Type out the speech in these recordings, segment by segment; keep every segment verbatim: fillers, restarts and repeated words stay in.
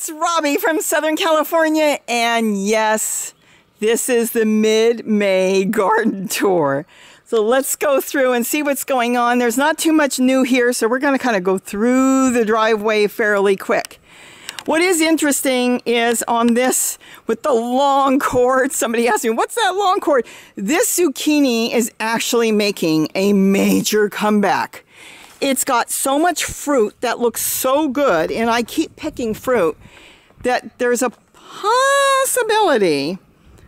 it's Robbie from Southern California, and yes, this is the mid-May garden tour. So let's go through and see what's going on. There's not too much new here, so we're going to kind of go through the driveway fairly quick. What is interesting is on this, with the long cord, somebody asked me, what's that long cord? This zucchini is actually making a major comeback. It's got so much fruit that looks so good, and I keep picking fruit, that there's a possibility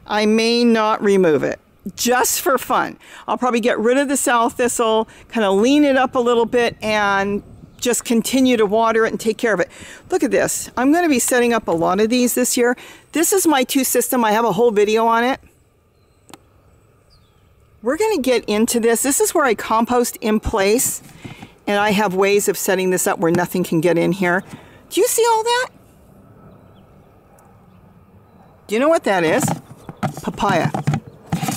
I may not remove it, just for fun. I'll probably get rid of the sow thistle, kind of lean it up a little bit, and just continue to water it and take care of it. Look at this. I'm going to be setting up a lot of these this year. This is my two system. I have a whole video on it. We're going to get into this. This is where I compost in place, and I have ways of setting this up where nothing can get in here. Do you see all that? Do you know what that is? Papaya.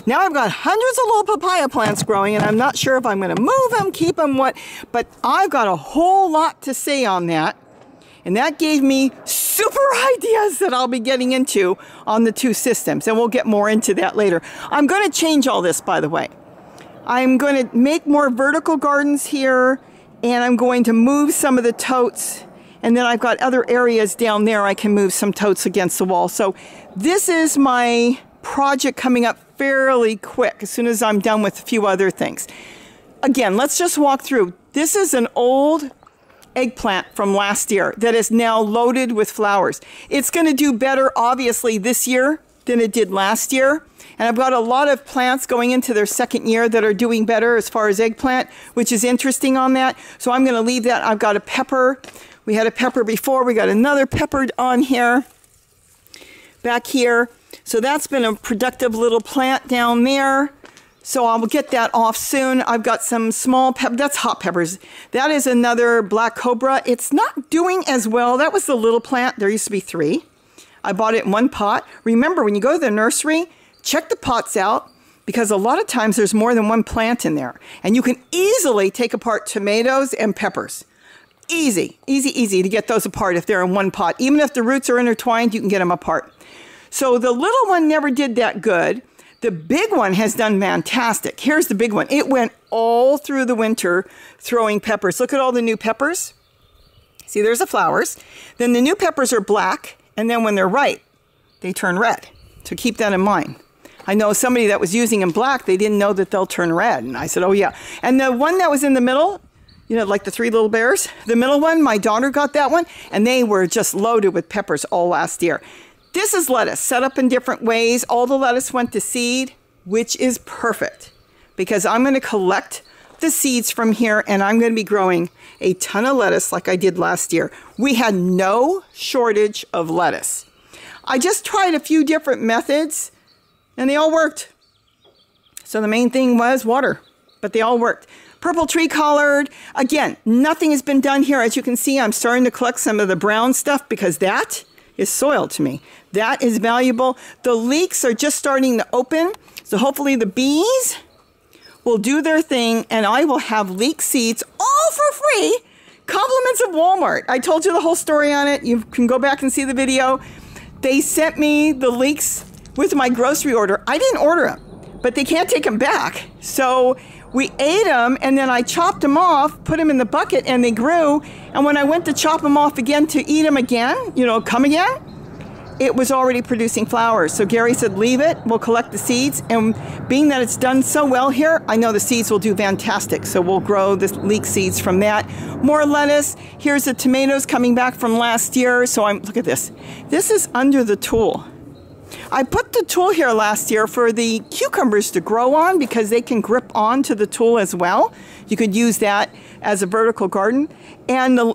Now I've got hundreds of little papaya plants growing, and I'm not sure if I'm going to move them, keep them, what, but I've got a whole lot to say on that. And that gave me super ideas that I'll be getting into on the two systems, and we'll get more into that later. I'm going to change all this, by the way. I'm going to make more vertical gardens here, and I'm going to move some of the totes. And then I've got other areas down there I can move some totes against the wall. So this is my project coming up fairly quick as soon as I'm done with a few other things. Again, let's just walk through. This is an old eggplant from last year that is now loaded with flowers. It's going to do better, obviously, this year than it did last year. And I've got a lot of plants going into their second year that are doing better as far as eggplant, which is interesting on that. So I'm going to leave that. I've got a pepper. We had a pepper before. We got another pepper on here, back here. So that's been a productive little plant down there. So I'll get that off soon. I've got some small peppers. That's hot peppers. That is another Black Cobra. It's not doing as well. That was the little plant. There used to be three. I bought it in one pot. Remember, when you go to the nursery, check the pots out, because a lot of times there's more than one plant in there. And you can easily take apart tomatoes and peppers. Easy, easy, easy to get those apart if they're in one pot. Even if the roots are intertwined, you can get them apart. So the little one never did that good. The big one has done fantastic. Here's the big one. It went all through the winter throwing peppers. Look at all the new peppers. See, there's the flowers. Then the new peppers are black, and then when they're ripe, they turn red. So keep that in mind. I know somebody that was using them black, they didn't know that they'll turn red. And I said, oh yeah. And the one that was in the middle, you know, like the three little bears, the middle one, my daughter got that one, and they were just loaded with peppers all last year. This is lettuce, set up in different ways. All the lettuce went to seed, which is perfect, because I'm going to collect the seeds from here, and I'm going to be growing a ton of lettuce like I did last year. We had no shortage of lettuce. I just tried a few different methods, and they all worked. So the main thing was water, but they all worked. Purple tree collard. Again, nothing has been done here. As you can see, I'm starting to collect some of the brown stuff, because that is soil to me. That is valuable. The leeks are just starting to open, so hopefully the bees will do their thing, and I will have leek seeds all for free. Compliments of Walmart. I told you the whole story on it. You can go back and see the video. They sent me the leeks with my grocery order. I didn't order them, but they can't take them back. So we ate them, and then I chopped them off, put them in the bucket, and they grew. And when I went to chop them off again to eat them again, you know, come again, it was already producing flowers. So Gary said, leave it, we'll collect the seeds. And being that it's done so well here, I know the seeds will do fantastic. So we'll grow the leek seeds from that. More lettuce. Here's the tomatoes coming back from last year. So I'm, look at this. This is under the tulle. I put the tulle here last year for the cucumbers to grow on, because they can grip onto the tulle as well. You could use that as a vertical garden. And the,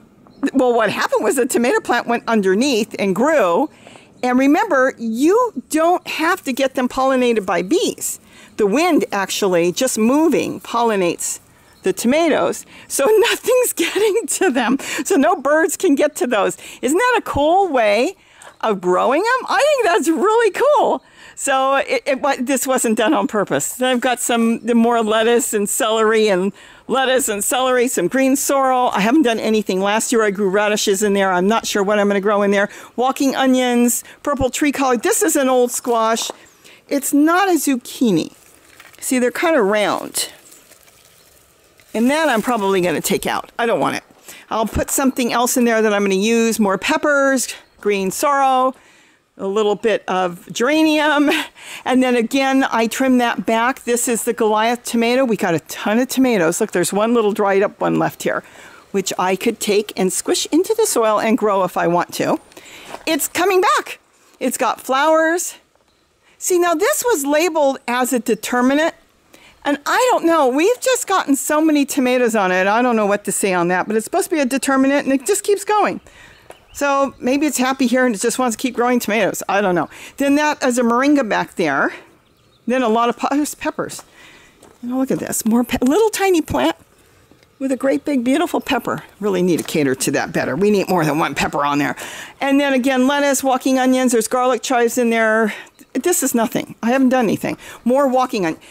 well, what happened was the tomato plant went underneath and grew. And remember, you don't have to get them pollinated by bees. The wind actually just moving pollinates the tomatoes, so nothing's getting to them. So no birds can get to those. Isn't that a cool way of growing them? I think that's really cool. So it, it, this wasn't done on purpose. Then I've got some the more lettuce and celery and lettuce and celery, some green sorrel. I haven't done anything. Last year I grew radishes in there. I'm not sure what I'm going to grow in there. Walking onions, purple tree collard. This is an old squash. It's not a zucchini. See, they're kind of round. And that I'm probably going to take out. I don't want it. I'll put something else in there that I'm going to use. More peppers, green sorrel, a little bit of geranium. And then again, I trim that back. This is the Goliath tomato. We got a ton of tomatoes. Look, there's one little dried up one left here, which I could take and squish into the soil and grow if I want to. It's coming back. It's got flowers. See, now this was labeled as a determinant. And I don't know, we've just gotten so many tomatoes on it, I don't know what to say on that, but it's supposed to be a determinant and it just keeps going. So maybe it's happy here and it just wants to keep growing tomatoes, I don't know. Then that is a moringa back there. Then a lot of pe peppers. You know, look at this, more pe little tiny plant with a great big beautiful pepper. Really need to cater to that better. We need more than one pepper on there. And then again, lettuce, walking onions, there's garlic chives in there. This is nothing, I haven't done anything. More walking onions.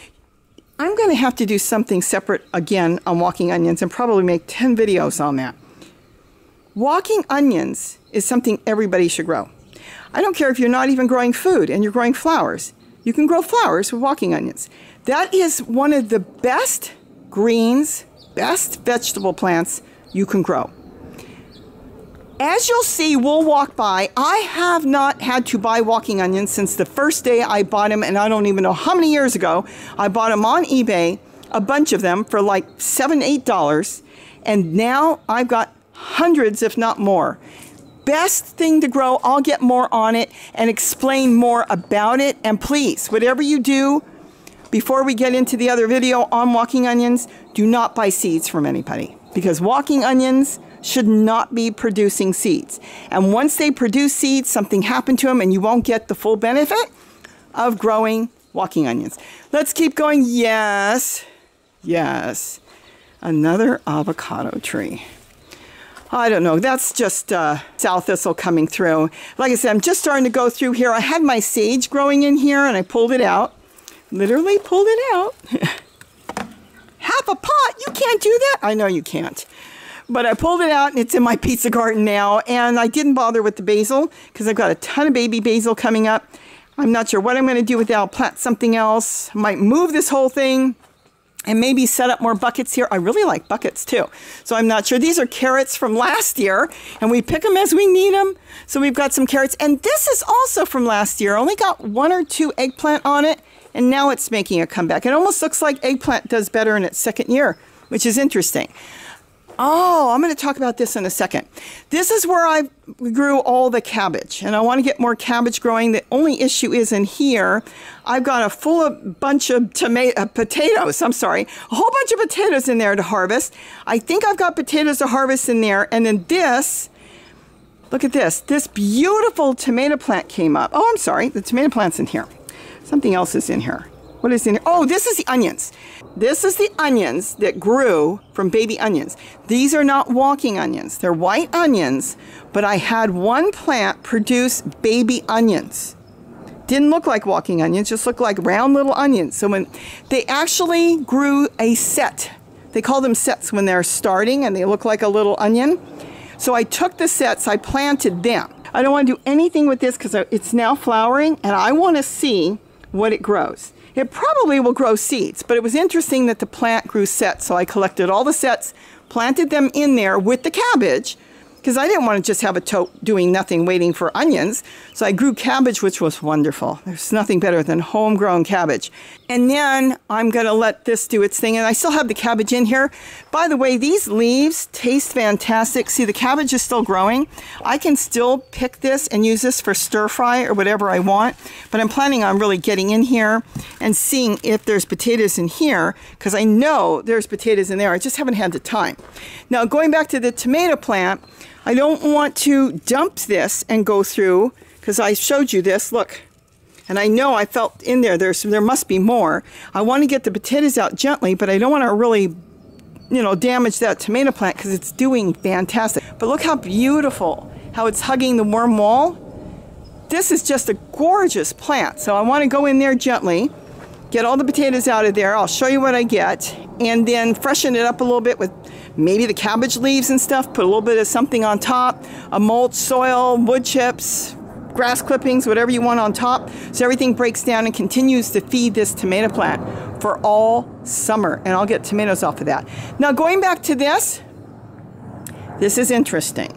I'm going to have to do something separate again on walking onions and probably make ten videos on that. Walking onions is something everybody should grow. I don't care if you're not even growing food and you're growing flowers. You can grow flowers with walking onions. That is one of the best greens, best vegetable plants you can grow. As you'll see, we'll walk by. I have not had to buy walking onions since the first day I bought them, and I don't even know how many years ago. I bought them on eBay, a bunch of them, for like seven, eight dollars. And now I've got hundreds, if not more. Best thing to grow. I'll get more on it and explain more about it. And please, whatever you do, before we get into the other video on walking onions, do not buy seeds from anybody. Because walking onions should not be producing seeds. And once they produce seeds, something happened to them and you won't get the full benefit of growing walking onions. Let's keep going. Yes, yes. Another avocado tree. I don't know. That's just uh, sow thistle coming through. Like I said, I'm just starting to go through here. I had my sage growing in here and I pulled it out. Literally pulled it out. Half a pot. You can't do that. I know you can't. But I pulled it out and it's in my pizza garden now. And I didn't bother with the basil because I've got a ton of baby basil coming up. I'm not sure what I'm going to do with that. I'll plant something else. I might move this whole thing and maybe set up more buckets here. I really like buckets too. So I'm not sure. These are carrots from last year and we pick them as we need them. So we've got some carrots. And this is also from last year. Only got one or two eggplant on it. And now it's making a comeback. It almost looks like eggplant does better in its second year, which is interesting. Oh, I'm going to talk about this in a second. This is where I grew all the cabbage, and I want to get more cabbage growing. The only issue is in here, I've got a full of bunch of tomato, uh, potatoes, I'm sorry, a whole bunch of potatoes in there to harvest. I think I've got potatoes to harvest in there, and then this, look at this, this beautiful tomato plant came up. Oh, I'm sorry, the tomato plant's in here. Something else is in here. What is in here? Oh, this is the onions. This is the onions that grew from baby onions. These are not walking onions. They're white onions, but I had one plant produce baby onions. Didn't look like walking onions, just looked like round little onions. So when they actually grew a set, they call them sets when they're starting and they look like a little onion. So I took the sets, I planted them. I don't want to do anything with this because it's now flowering and I want to see what it grows. It probably will grow seeds, but it was interesting that the plant grew sets, so I collected all the sets, planted them in there with the cabbage, because I didn't want to just have a tote doing nothing waiting for onions. So I grew cabbage, which was wonderful. There's nothing better than homegrown cabbage. And then I'm going to let this do its thing, and I still have the cabbage in here. By the way, these leaves taste fantastic. See, the cabbage is still growing. I can still pick this and use this for stir fry or whatever I want, but I'm planning on really getting in here and seeing if there's potatoes in here, because I know there's potatoes in there. I just haven't had the time. Now, going back to the tomato plant, I don't want to dump this and go through, because I showed you this, look. And I know I felt in there, there's, there must be more. I want to get the potatoes out gently, but I don't want to really, you know, damage that tomato plant because it's doing fantastic. But look how beautiful, how it's hugging the warm wall. This is just a gorgeous plant. So I want to go in there gently, get all the potatoes out of there. I'll show you what I get, and then freshen it up a little bit with maybe the cabbage leaves and stuff. Put a little bit of something on top, a mulch, soil, wood chips, grass clippings, whatever you want on top, so everything breaks down and continues to feed this tomato plant for all summer. And I'll get tomatoes off of that. Now going back to this, this is interesting.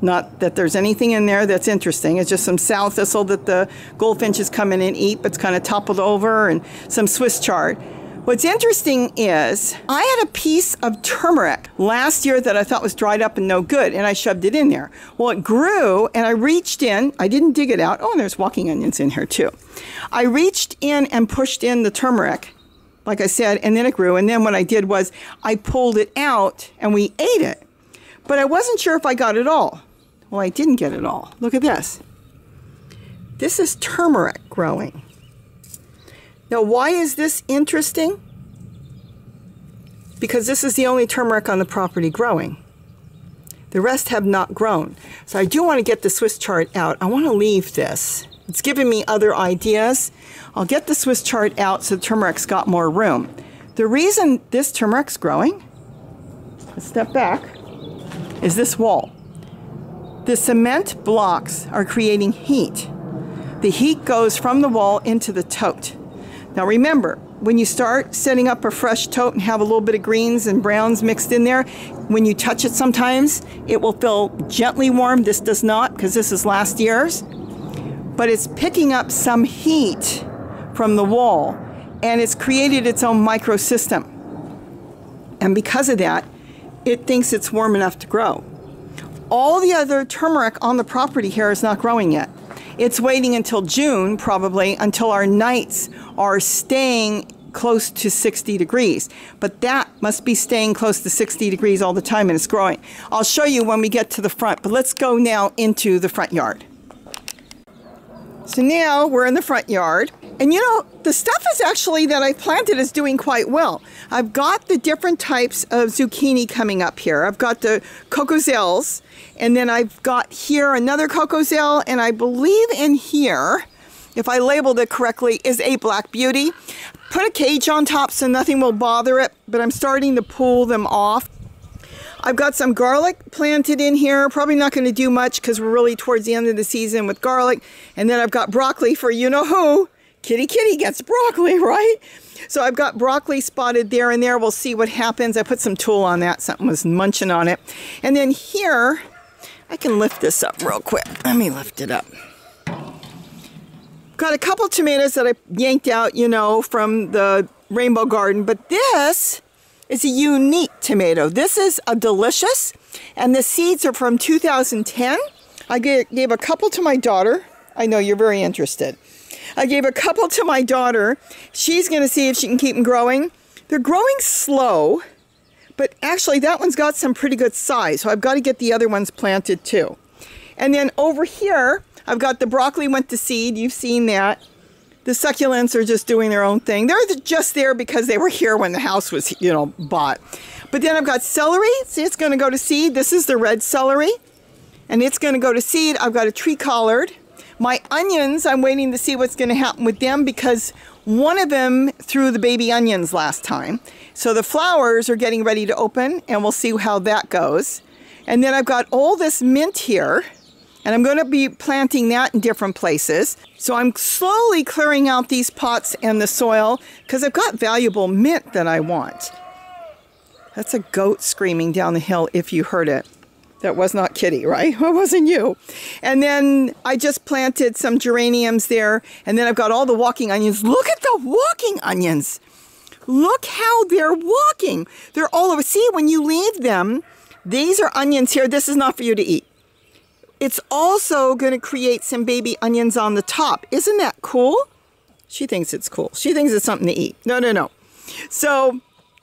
Not that there's anything in there that's interesting. It's just some sow thistle that the goldfinches come in and eat, but it's kind of toppled over, and some Swiss chard. What's interesting is I had a piece of turmeric last year that I thought was dried up and no good, and I shoved it in there. Well, it grew, and I reached in. I didn't dig it out. Oh, and there's walking onions in here too. I reached in and pushed in the turmeric, like I said, and then it grew. And then what I did was I pulled it out, and we ate it. But I wasn't sure if I got it all. Well, I didn't get it all. Look at this. This is turmeric growing. Now, why is this interesting? Because this is the only turmeric on the property growing. The rest have not grown. So I do want to get the Swiss chard out. I want to leave this. It's giving me other ideas. I'll get the Swiss chard out so the turmeric's got more room. The reason this turmeric's growing, let's step back, is this wall. The cement blocks are creating heat. The heat goes from the wall into the tote. Now remember, when you start setting up a fresh tote and have a little bit of greens and browns mixed in there, when you touch it sometimes, it will feel gently warm. This does not, because this is last year's. But it's picking up some heat from the wall, and it's created its own microsystem. And because of that, it thinks it's warm enough to grow. All the other turmeric on the property here is not growing yet. It's waiting until June, probably, until our nights are staying close to sixty degrees. But that must be staying close to sixty degrees all the time, and it's growing. I'll show you when we get to the front, but let's go now into the front yard. So now we're in the front yard. And you know, the stuff is actually that I planted is doing quite well. I've got the different types of zucchini coming up here. I've got the cocozelles, and then I've got here another cocozelle, and I believe in here, if I labeled it correctly, is a Black Beauty. Put a cage on top so nothing will bother it, but I'm starting to pull them off. I've got some garlic planted in here. Probably not going to do much because we're really towards the end of the season with garlic. And then I've got broccoli for you-know-who. Kitty Kitty gets broccoli, right? So I've got broccoli spotted there and there. We'll see what happens. I put some tulle on that. Something was munching on it. And then here, I can lift this up real quick. Let me lift it up. Got a couple tomatoes that I yanked out, you know, from the rainbow garden. But this is a unique tomato. This is a Delicious. And the seeds are from two thousand ten. I gave a couple to my daughter. I know you're very interested. I gave a couple to my daughter. She's going to see if she can keep them growing. They're growing slow, but actually that one's got some pretty good size, so I've got to get the other ones planted too. And then over here, I've got the broccoli went to seed. You've seen that. The succulents are just doing their own thing. They're just there because they were here when the house was, you know, bought. But then I've got celery. See, it's going to go to seed. This is the red celery, and it's going to go to seed. I've got a tree collard. My onions, I'm waiting to see what's going to happen with them because one of them threw the baby onions last time. So the flowers are getting ready to open, and we'll see how that goes. And then I've got all this mint here, and I'm going to be planting that in different places. So I'm slowly clearing out these pots and the soil because I've got valuable mint that I want. That's a goat screaming down the hill if you heard it. That was not Kitty, right? It wasn't you. And then I just planted some geraniums there. And then I've got all the walking onions. Look at the walking onions. Look how they're walking. They're all over. See, when you leave them, these are onions here. This is not for you to eat. It's also going to create some baby onions on the top. Isn't that cool? She thinks it's cool. She thinks it's something to eat. No, no, no. So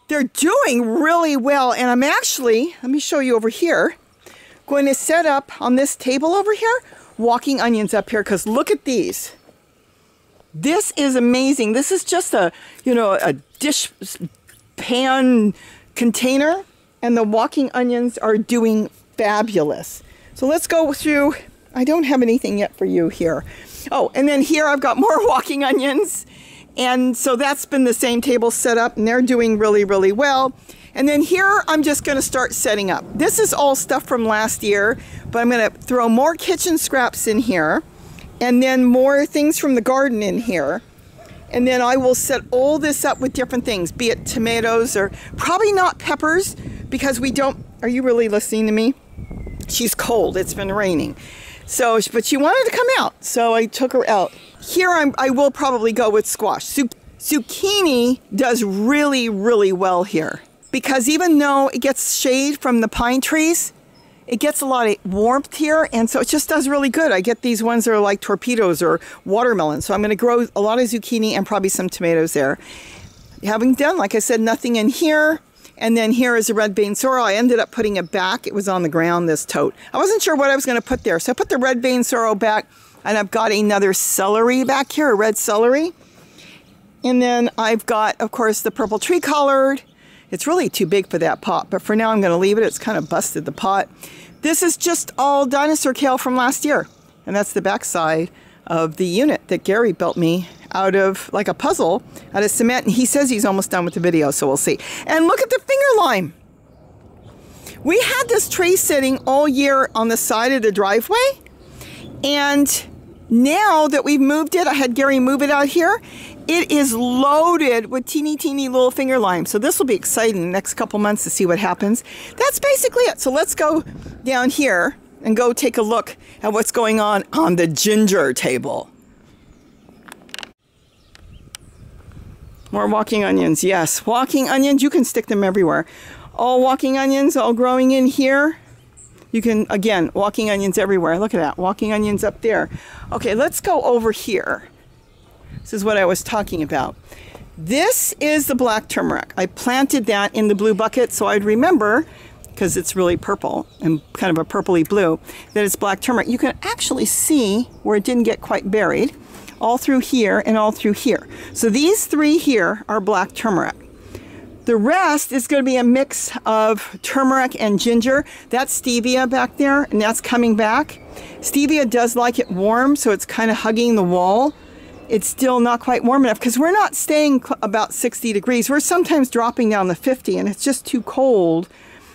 they're doing really well. And I'm actually, let me show you over here. Going to set up on this table over here, walking onions up here, because look at these. This is amazing. This is just a, you know, a dish pan container, and the walking onions are doing fabulous. So let's go through I don't have anything yet for you here. Oh, and then here I've got more walking onions. And so that's been the same table set up, and they're doing really, really well. And then here I'm just going to start setting up. This is all stuff from last year, but I'm going to throw more kitchen scraps in here, and then more things from the garden in here. And then I will set all this up with different things, be it tomatoes or probably not peppers, because we don't, are you really listening to me? She's cold, it's been raining. So, but she wanted to come out, so I took her out. Here I'm, I will probably go with squash. Zuc- zucchini does really, really well here, because even though it gets shade from the pine trees, it gets a lot of warmth here, and so it just does really good. I get these ones that are like torpedoes or watermelon, so I'm gonna grow a lot of zucchini and probably some tomatoes there. Having done, like I said, nothing in here, and then here is a red vein sorrel. I ended up putting it back. It was on the ground, this tote. I wasn't sure what I was gonna put there, so I put the red vein sorrel back, and I've got another celery back here, a red celery. And then I've got, of course, the purple tree collard. It's really too big for that pot, but for now I'm gonna leave it. It's kind of busted, the pot. This is just all dinosaur kale from last year. And that's the backside of the unit that Gary built me out of, like a puzzle, out of cement. And he says he's almost done with the video, so we'll see. And look at the finger lime. We had this tree sitting all year on the side of the driveway. And now that we've moved it, I had Gary move it out here. It is loaded with teeny, teeny little finger lime. So this will be exciting the next couple months to see what happens. That's basically it. So let's go down here and go take a look at what's going on on the ginger table. More walking onions. Yes, walking onions. You can stick them everywhere. All walking onions, all growing in here. You can, again, walking onions everywhere. Look at that, walking onions up there. Okay, let's go over here. This is what I was talking about. This is the black turmeric. I planted that in the blue bucket so I'd remember, because it's really purple and kind of a purpley blue, that it's black turmeric. You can actually see where it didn't get quite buried, all through here and all through here. So these three here are black turmeric. The rest is going to be a mix of turmeric and ginger. That's stevia back there, and that's coming back. Stevia does like it warm, so it's kind of hugging the wall. It's still not quite warm enough because we're not staying about sixty degrees. We're sometimes dropping down to fifty, and it's just too cold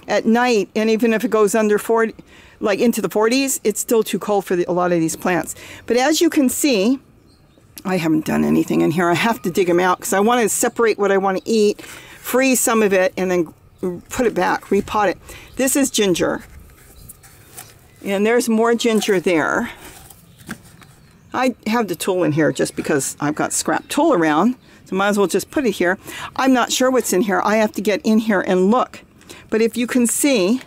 at night. And even if it goes under forty, like into the forties, it's still too cold for the, a lot of these plants. But as you can see, I haven't done anything in here. I have to dig them out because I want to separate what I want to eat, freeze some of it, and then put it back, repot it. This is ginger. And there's more ginger there. I have the tool in here just because I've got scrap tool around, so might as well just put it here. I'm not sure what's in here. I have to get in here and look. But if you can see,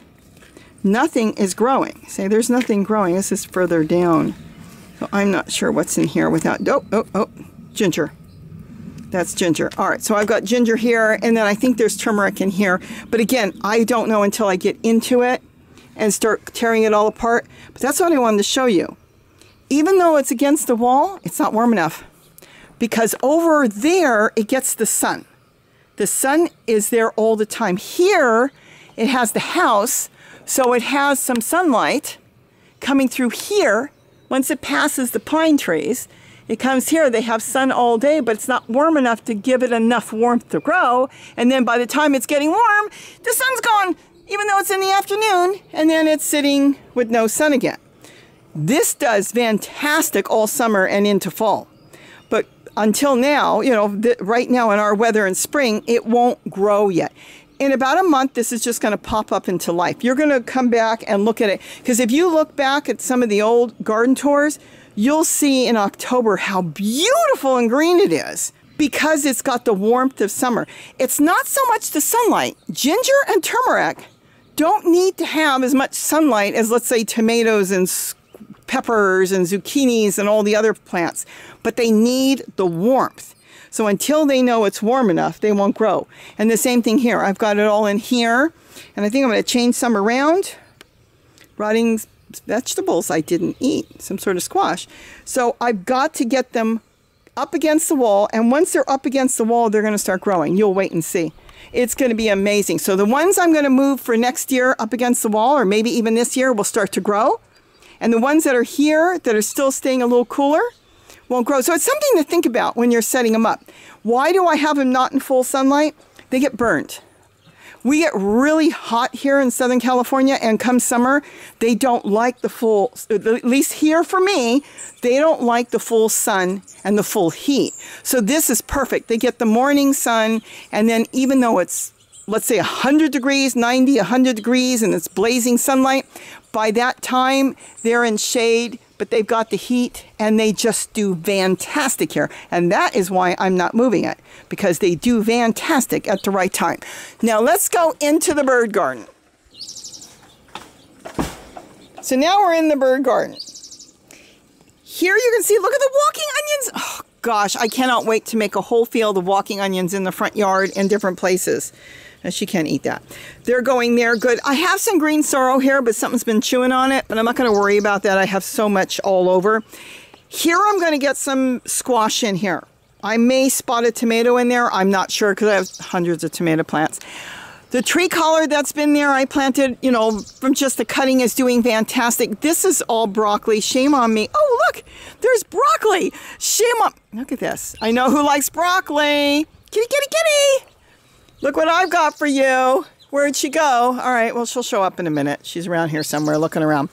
nothing is growing. See, there's nothing growing. This is further down. So I'm not sure what's in here without, oh, oh, oh, ginger. That's ginger. All right, so I've got ginger here, and then I think there's turmeric in here. But again, I don't know until I get into it and start tearing it all apart. But that's what I wanted to show you. Even though it's against the wall, it's not warm enough because over there, it gets the sun. The sun is there all the time. Here, it has the house, so it has some sunlight coming through here. Once it passes the pine trees, it comes here, they have sun all day, but it's not warm enough to give it enough warmth to grow. And then by the time it's getting warm, the sun's gone, even though it's in the afternoon, and then it's sitting with no sun again. This does fantastic all summer and into fall. But until now, you know, right now in our weather in spring, it won't grow yet. In about a month, this is just going to pop up into life. You're going to come back and look at it. Because if you look back at some of the old garden tours, you'll see in October how beautiful and green it is because it's got the warmth of summer. It's not so much the sunlight. Ginger and turmeric don't need to have as much sunlight as, let's say, tomatoes and peppers and zucchinis and all the other plants, but they need the warmth. So until they know it's warm enough, they won't grow. And the same thing here. I've got it all in here, and I think I'm going to change some around. Rotting vegetables I didn't eat, some sort of squash. So I've got to get them up against the wall, and once they're up against the wall, they're going to start growing. You'll wait and see. It's going to be amazing. So the ones I'm going to move for next year up against the wall, or maybe even this year, will start to grow. And the ones that are here that are still staying a little cooler won't grow. So it's something to think about when you're setting them up. Why do I have them not in full sunlight? They get burnt. We get really hot here in Southern California, and come summer, they don't like the full, at least here for me, they don't like the full sun and the full heat. So this is perfect. They get the morning sun, and then even though it's, let's say one hundred degrees, ninety, one hundred degrees, and it's blazing sunlight, by that time, they're in shade, but they've got the heat, and they just do fantastic here. And that is why I'm not moving it, because they do fantastic at the right time. Now let's go into the bird garden. So now we're in the bird garden. Here you can see, look at the walking onions. Oh gosh, I cannot wait to make a whole field of walking onions in the front yard in different places. And she can't eat that. They're going there good. I have some green sorrel here, but something's been chewing on it, but I'm not going to worry about that. I have so much all over. Here I'm going to get some squash in here. I may spot a tomato in there. I'm not sure because I have hundreds of tomato plants. The tree collard that's been there, I planted, you know, from just the cutting is doing fantastic. This is all broccoli. Shame on me. Oh, look, there's broccoli. Shame on... Look at this. I know who likes broccoli. Kitty, kitty, kitty. Look what I've got for you. Where'd she go? All right, well, she'll show up in a minute. She's around here somewhere looking around.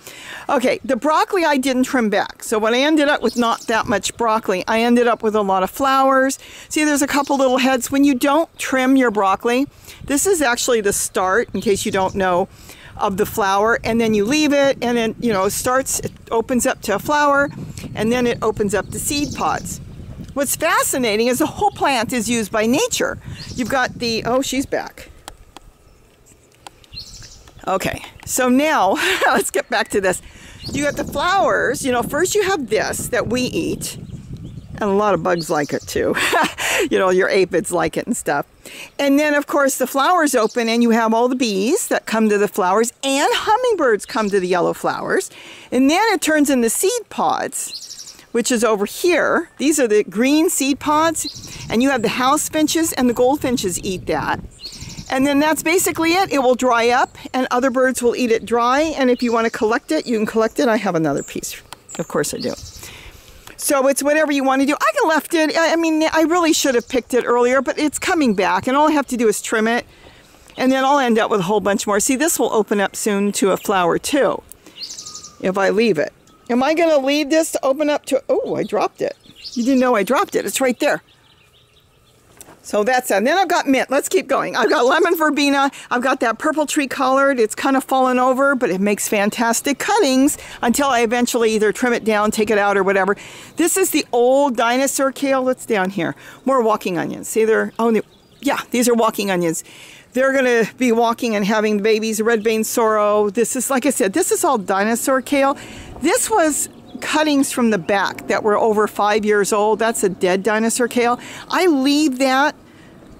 Okay, the broccoli I didn't trim back. So when I ended up with not that much broccoli, I ended up with a lot of flowers. See, there's a couple little heads. When you don't trim your broccoli, this is actually the start, in case you don't know, of the flower. And then you leave it, and then, you know, it starts, it opens up to a flower, and then it opens up the seed pods. What's fascinating is the whole plant is used by nature. You've got the, oh, she's back. Okay, so now let's get back to this. You got the flowers, you know, first you have this that we eat, and a lot of bugs like it too. You know, your aphids like it and stuff. And then of course the flowers open and you have all the bees that come to the flowers, and hummingbirds come to the yellow flowers. And then it turns into seed pods, which is over here. These are the green seed pods, and you have the house finches and the goldfinches eat that. And then that's basically it. It will dry up, and other birds will eat it dry, and if you want to collect it, you can collect it. I have another piece. Of course I do. So it's whatever you want to do. I left it. I mean, I really should have picked it earlier, but it's coming back, and all I have to do is trim it, and then I'll end up with a whole bunch more. See, this will open up soon to a flower too, if I leave it. Am I going to leave this to open up to... Oh, I dropped it. You didn't know I dropped it. It's right there. So that's that. And then I've got mint. Let's keep going. I've got lemon verbena. I've got that purple tree collard. It's kind of fallen over, but it makes fantastic cuttings until I eventually either trim it down, take it out, or whatever. This is the old dinosaur kale. That's down here. More walking onions. See, they're... Oh, yeah, these are walking onions. They're going to be walking and having the babies. Red Vein Sorrel. This is, like I said, this is all dinosaur kale. This was cuttings from the back that were over five years old. That's a dead dinosaur kale. I leave that,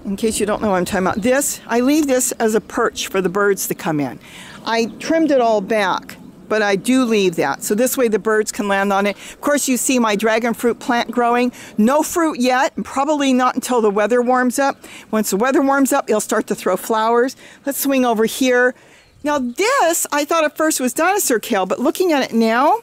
in case you don't know what I'm talking about, this, I leave this as a perch for the birds to come in. I trimmed it all back, but I do leave that. So this way the birds can land on it. Of course, you see my dragon fruit plant growing. No fruit yet, and probably not until the weather warms up. Once the weather warms up, it'll start to throw flowers. Let's swing over here. Now this, I thought at first was dinosaur kale, but looking at it now,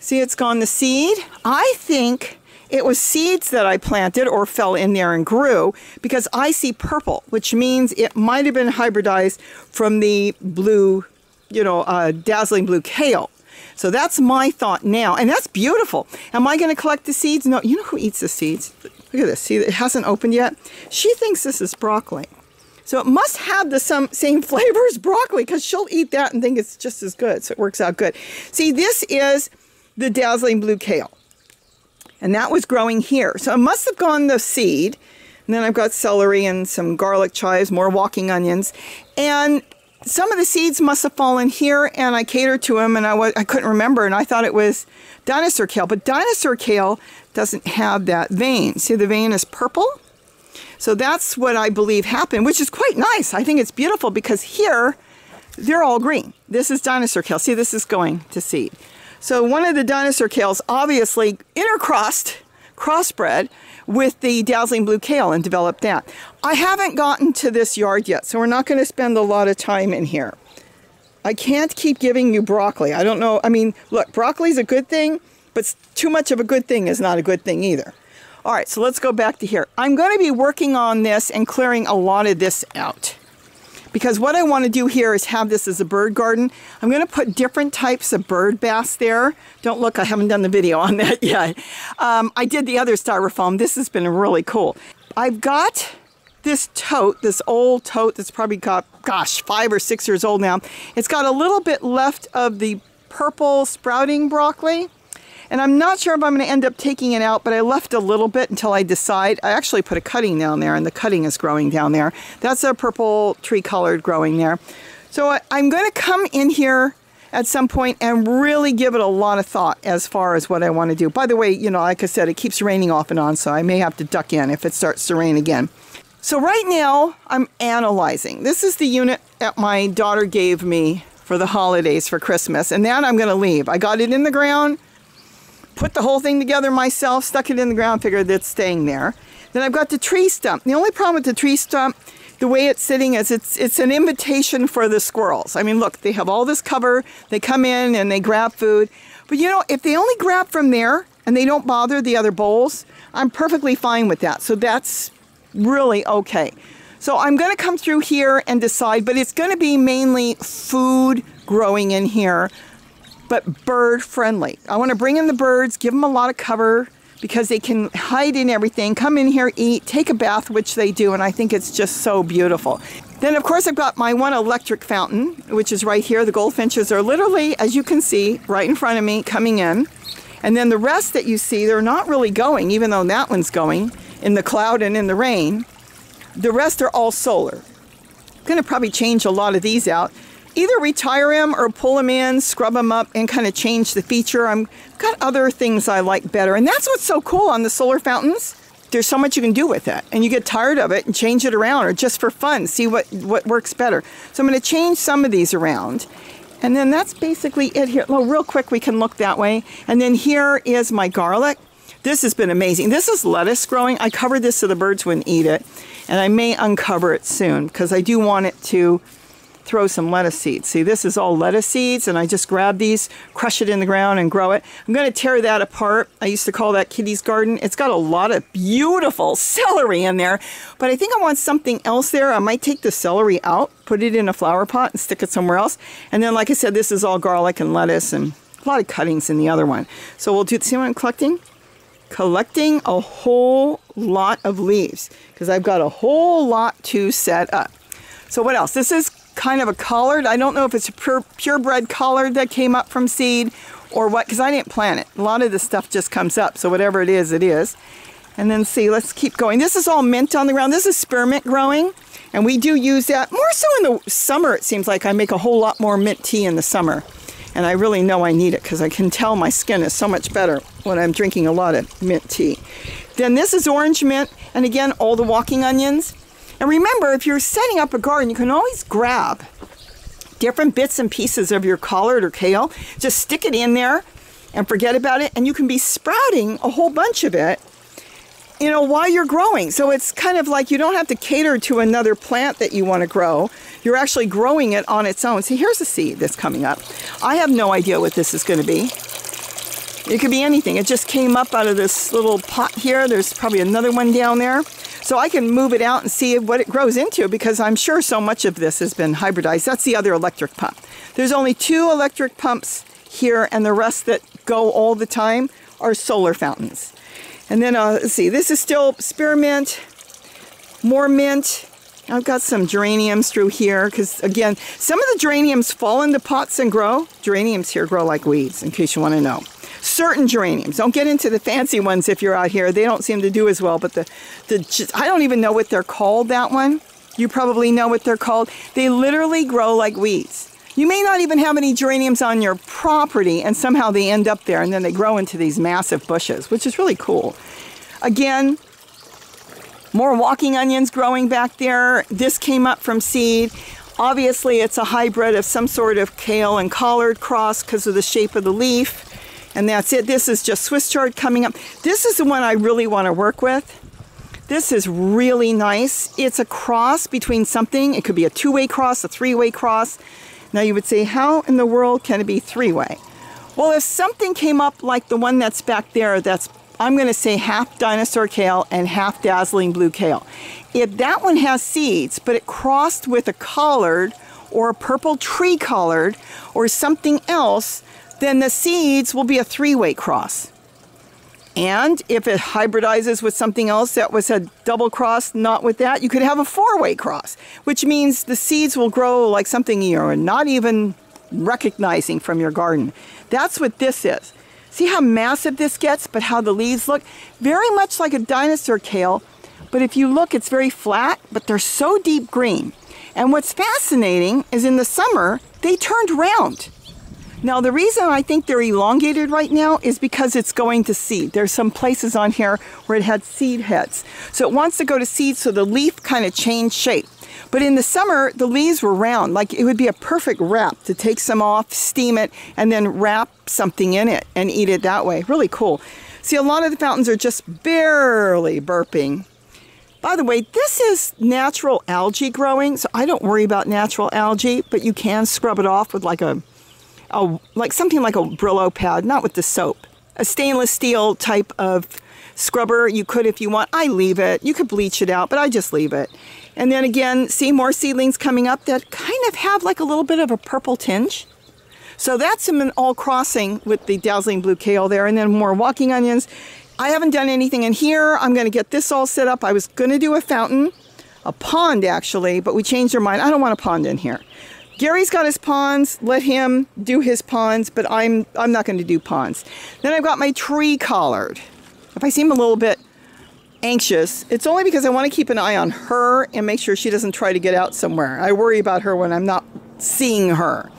see it's gone to seed. I think it was seeds that I planted or fell in there and grew, because I see purple, which means it might have been hybridized from the blue, you know, uh, dazzling blue kale. So that's my thought now, and that's beautiful. Am I going to collect the seeds? No, you know who eats the seeds? Look at this, see, it hasn't opened yet. She thinks this is broccoli. So it must have the some, same flavor as broccoli, because she'll eat that and think it's just as good. So it works out good. See, this is the dazzling blue kale. And that was growing here. So it must have gone the seed. And then I've got celery and some garlic chives, more walking onions. And some of the seeds must have fallen here, and I catered to them, and I, was, I couldn't remember, and I thought it was dinosaur kale. But dinosaur kale doesn't have that vein. See, the vein is purple. So that's what I believe happened, which is quite nice. I think it's beautiful, because here, they're all green. This is dinosaur kale. See, this is going to seed. So one of the dinosaur kales obviously intercrossed, crossbred, with the dazzling blue kale and developed that. I haven't gotten to this yard yet, so we're not going to spend a lot of time in here. I can't keep giving you broccoli. I don't know. I mean, look, broccoli's a good thing, but too much of a good thing is not a good thing either. All right, so let's go back to here. I'm going to be working on this and clearing a lot of this out, because what I want to do here is have this as a bird garden. I'm going to put different types of bird baths there. Don't look, I haven't done the video on that yet. Um, I did the other styrofoam. This has been really cool. I've got this tote, this old tote that's probably got, gosh, five or six years old now. It's got a little bit left of the purple sprouting broccoli. And I'm not sure if I'm going to end up taking it out, but I left a little bit until I decide. I actually put a cutting down there, and the cutting is growing down there. That's a purple tree collard growing there. So I, I'm going to come in here at some point and really give it a lot of thought as far as what I want to do. By the way, you know, like I said, it keeps raining off and on, so I may have to duck in if it starts to rain again. So right now, I'm analyzing. This is the unit that my daughter gave me for the holidays for Christmas, and that I'm going to leave. I got it in the ground. Put the whole thing together myself, stuck it in the ground, figured it's staying there. Then I've got the tree stump. The only problem with the tree stump, the way it's sitting, is it's it's an invitation for the squirrels. I mean, look, they have all this cover. They come in and they grab food. But, you know, if they only grab from there and they don't bother the other bowls, I'm perfectly fine with that. So that's really okay. So I'm going to come through here and decide, but it's going to be mainly food growing in here, but bird friendly. I want to bring in the birds, give them a lot of cover because they can hide in everything, come in here, eat, take a bath, which they do, and I think it's just so beautiful. Then of course I've got my one electric fountain, which is right here. The goldfinches are literally, as you can see, right in front of me coming in. And then the rest that you see, they're not really going, even though that one's going in the cloud and in the rain. The rest are all solar. I'm gonna probably change a lot of these out. Either retire him or pull him in, scrub him up, and kind of change the feature. I've got other things I like better. And that's what's so cool on the solar fountains. There's so much you can do with that. And you get tired of it and change it around, or just for fun, see what, what works better. So I'm going to change some of these around. And then that's basically it here. Well, real quick, we can look that way. And then here is my garlic. This has been amazing. This is lettuce growing. I covered this so the birds wouldn't eat it. And I may uncover it soon because I do want it to throw some lettuce seeds. See, this is all lettuce seeds, and I just grab these, crush it in the ground, and grow it. I'm going to tear that apart. I used to call that Kitty's garden. It's got a lot of beautiful celery in there, but I think I want something else there. I might take the celery out, put it in a flower pot, and stick it somewhere else. And then, like I said, this is all garlic and lettuce, and a lot of cuttings in the other one. So we'll do, see what I'm collecting? Collecting a whole lot of leaves, because I've got a whole lot to set up. So what else? This is kind of a collard. I don't know if it's a pure, purebred collard that came up from seed or what, because I didn't plant it. A lot of this stuff just comes up, so whatever it is, it is. And then see, let's keep going. This is all mint on the ground. This is spearmint growing, and we do use that more so in the summer. It seems like I make a whole lot more mint tea in the summer, and I really know I need it because I can tell my skin is so much better when I'm drinking a lot of mint tea. Then this is orange mint, and again, all the walking onions. And remember, if you're setting up a garden, you can always grab different bits and pieces of your collard or kale, just stick it in there and forget about it, and you can be sprouting a whole bunch of it, you know, while you're growing. So it's kind of like you don't have to cater to another plant that you want to grow. You're actually growing it on its own. See, here's a seed that's coming up. I have no idea what this is going to be. It could be anything. It just came up out of this little pot here. There's probably another one down there. So I can move it out and see what it grows into, because I'm sure so much of this has been hybridized. That's the other electric pump. There's only two electric pumps here, and the rest that go all the time are solar fountains. And then, uh, let's see, this is still spearmint, more mint. I've got some geraniums through here because, again, some of the geraniums fall into pots and grow. Geraniums here grow like weeds, in case you want to know. Certain geraniums. Don't get into the fancy ones if you're out here. They don't seem to do as well, but the, the I don't even know what they're called, that one. You probably know what they're called. They literally grow like weeds. You may not even have any geraniums on your property, and somehow they end up there, and then they grow into these massive bushes, which is really cool. Again, more walking onions growing back there. This came up from seed. Obviously, it's a hybrid of some sort of kale and collard cross because of the shape of the leaf. And that's it. This is just Swiss chard coming up. This is the one I really want to work with. This is really nice. It's a cross between something. It could be a two-way cross, a three-way cross. Now you would say, how in the world can it be three-way? Well, if something came up like the one that's back there, that's, I'm going to say, half Dinosaur Kale and half Dazzling Blue Kale. If that one has seeds, but it crossed with a collard or a Purple Tree Collard or something else, then the seeds will be a three-way cross. And if it hybridizes with something else that was a double cross, not with that, you could have a four-way cross, which means the seeds will grow like something you're not even recognizing from your garden. That's what this is. See how massive this gets, but how the leaves look? Very much like a Dinosaur Kale, but if you look, it's very flat, but they're so deep green. And what's fascinating is in the summer, they turned round. Now, the reason I think they're elongated right now is because it's going to seed. There's some places on here where it had seed heads. So it wants to go to seed, so the leaf kind of changed shape. But in the summer, the leaves were round. Like, it would be a perfect wrap to take some off, steam it, and then wrap something in it and eat it that way. Really cool. See, a lot of the fountains are just barely burping. By the way, this is natural algae growing, so I don't worry about natural algae, but you can scrub it off with like a, a like something like a Brillo pad, not with the soap. A stainless steel type of scrubber, you could if you want. I leave it. You could bleach it out, but I just leave it. And then again, see more seedlings coming up that kind of have like a little bit of a purple tinge. So that's an all crossing with the Dazzling Blue Kale there, and then more Walking Onions. I haven't done anything in here. I'm going to get this all set up. I was going to do a fountain, a pond actually, but we changed our mind. I don't want a pond in here. Gary's got his ponds. Let him do his ponds, but I'm, I'm not going to do ponds. Then I've got my tree collard. If I seem a little bit anxious, it's only because I want to keep an eye on her and make sure she doesn't try to get out somewhere. I worry about her when I'm not seeing her.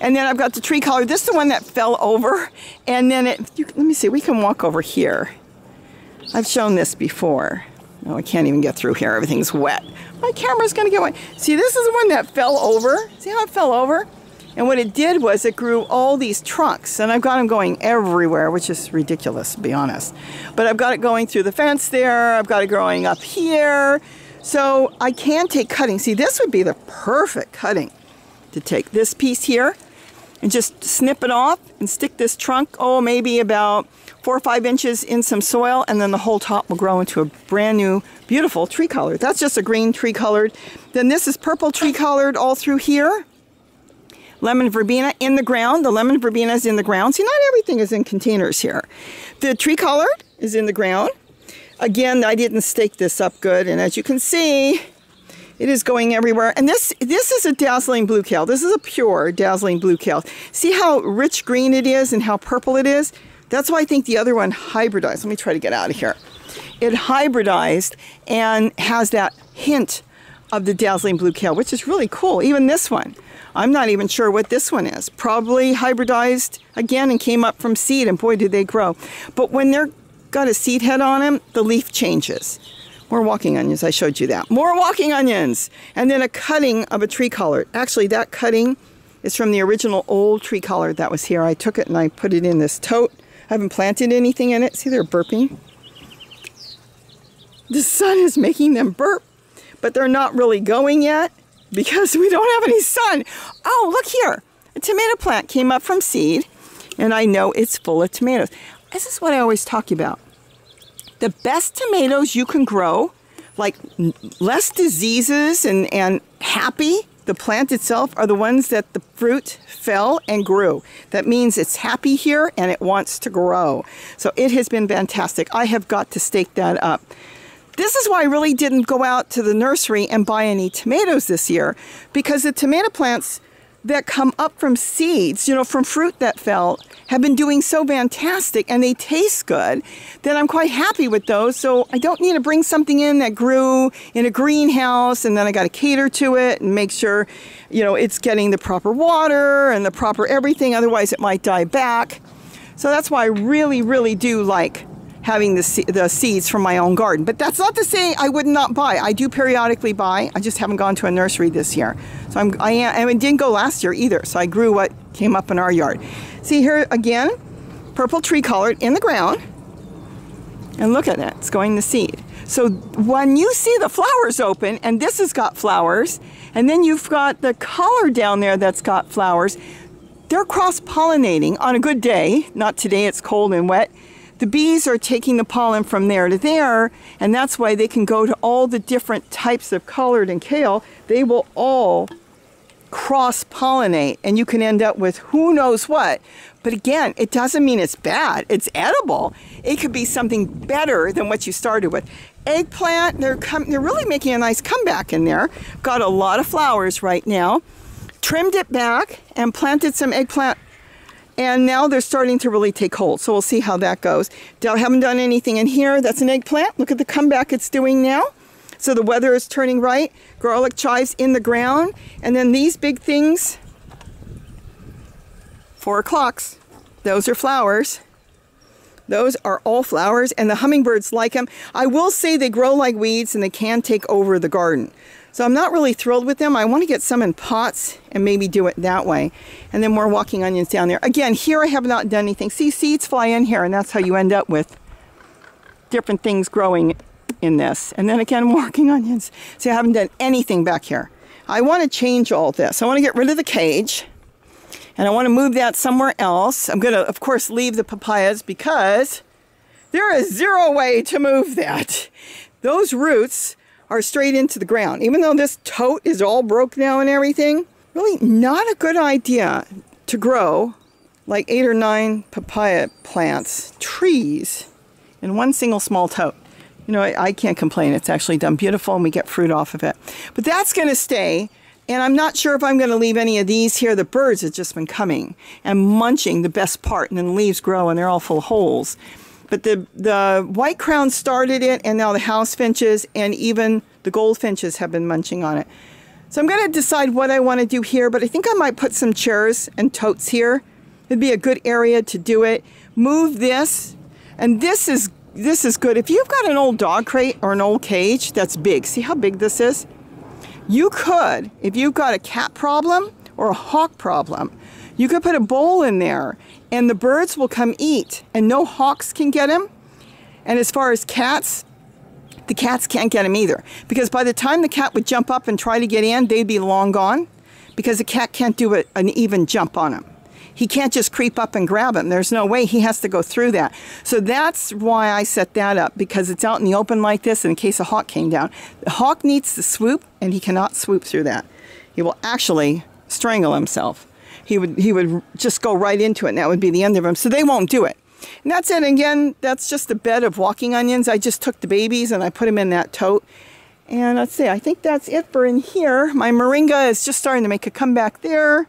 And then I've got the tree collard. This is the one that fell over. And then it, you, let me see, we can walk over here. I've shown this before. Oh, I can't even get through here. Everything's wet. My camera's going to get wet. See, this is the one that fell over. See how it fell over? And what it did was it grew all these trunks. And I've got them going everywhere, which is ridiculous, to be honest. But I've got it going through the fence there. I've got it growing up here. So I can take cutting. See, this would be the perfect cutting to take this piece here and just snip it off and stick this trunk, oh, maybe about four or five inches in some soil, and then the whole top will grow into a brand new, beautiful tree collard. That's just a green tree collard. Then this is purple tree collard all through here. Lemon verbena in the ground. The lemon verbena is in the ground. See, not everything is in containers here. The tree collard is in the ground. Again, I didn't stake this up good, and as you can see, it is going everywhere. And this this is a Dazzling Blue Kale. This is a pure Dazzling Blue Kale. See how rich green it is and how purple it is? That's why I think the other one hybridized. Let me try to get out of here. It hybridized and has that hint of the Dazzling Blue Kale, which is really cool. Even this one. I'm not even sure what this one is. Probably hybridized again and came up from seed, and boy, did they grow. But when they're got a seed head on them, the leaf changes. More Walking Onions, I showed you that. More Walking Onions! And then a cutting of a tree collard. Actually, that cutting is from the original old tree collard that was here. I took it and I put it in this tote. I haven't planted anything in it. See, they're burping. The sun is making them burp, but they're not really going yet because we don't have any sun. Oh, look here! A tomato plant came up from seed, and I know it's full of tomatoes. This is what I always talk about. The best tomatoes you can grow, like less diseases and, and happy, the plant itself, are the ones that the fruit fell and grew. That means it's happy here and it wants to grow. So it has been fantastic. I have got to stake that up. This is why I really didn't go out to the nursery and buy any tomatoes this year, because the tomato plants that come up from seeds, you know, from fruit that fell, have been doing so fantastic, and they taste good, that I'm quite happy with those. So I don't need to bring something in that grew in a greenhouse, and then I got to cater to it and make sure, you know, it's getting the proper water and the proper everything. Otherwise, it might die back. So that's why I really, really do like having the, the seeds from my own garden. But that's not to say I would not buy. I do periodically buy. I just haven't gone to a nursery this year. So I'm, I am, I didn't go last year either. So I grew what came up in our yard. See here again, purple tree collard in the ground. And look at it, it's going to seed. So when you see the flowers open, and this has got flowers, and then you've got the collar down there that's got flowers, they're cross-pollinating on a good day. Not today, it's cold and wet. The bees are taking the pollen from there to there, and that's why they can go to all the different types of collard and kale. They will all cross-pollinate, and you can end up with who knows what. But again, it doesn't mean it's bad. It's edible. It could be something better than what you started with. Eggplant, they're, com they're really making a nice comeback in there. Got a lot of flowers right now. Trimmed it back and planted some eggplant, and now they're starting to really take hold. So we'll see how that goes. I haven't done anything in here. That's an eggplant. Look at the comeback it's doing now. So the weather is turning right. Garlic chives in the ground. And then these big things, four o'clocks. Those are flowers. Those are all flowers, and the hummingbirds like them. I will say they grow like weeds, and they can take over the garden. So I'm not really thrilled with them. I want to get some in pots and maybe do it that way. And then more walking onions down there. Again, here I have not done anything. See, seeds fly in here, and that's how you end up with different things growing in this. And then again, walking onions. See, I haven't done anything back here. I want to change all this. I want to get rid of the cage. And I want to move that somewhere else. I'm going to, of course, leave the papayas because there is zero way to move that. Those roots are straight into the ground. Even though this tote is all broke now and everything, really not a good idea to grow like eight or nine papaya plants, trees, in one single small tote. You know, I, I can't complain. It's actually done beautiful, and we get fruit off of it. But that's going to stay. And I'm not sure if I'm going to leave any of these here. The birds have just been coming and munching the best part, and then the leaves grow and they're all full of holes. But the, the white crown started it, and now the house finches and even the goldfinches have been munching on it. So I'm going to decide what I want to do here, but I think I might put some chairs and totes here. It'd be a good area to do it. Move this, and this is, this is good. If you've got an old dog crate or an old cage that's big, see how big this is? You could, if you've got a cat problem or a hawk problem, you could put a bowl in there and the birds will come eat, and no hawks can get them. And as far as cats, the cats can't get them either, because by the time the cat would jump up and try to get in, they'd be long gone, because the cat can't do a, an even jump on them. He can't just creep up and grab him. There's no way. He has to go through that. So that's why I set that up, because it's out in the open like this, and in case a hawk came down. The hawk needs to swoop, and he cannot swoop through that. He will actually strangle himself. He would, he would just go right into it, and that would be the end of him. So they won't do it. And that's it. Again, that's just the bed of walking onions. I just took the babies, and I put them in that tote. And let's see, I think that's it for in here. My moringa is just starting to make a comeback there.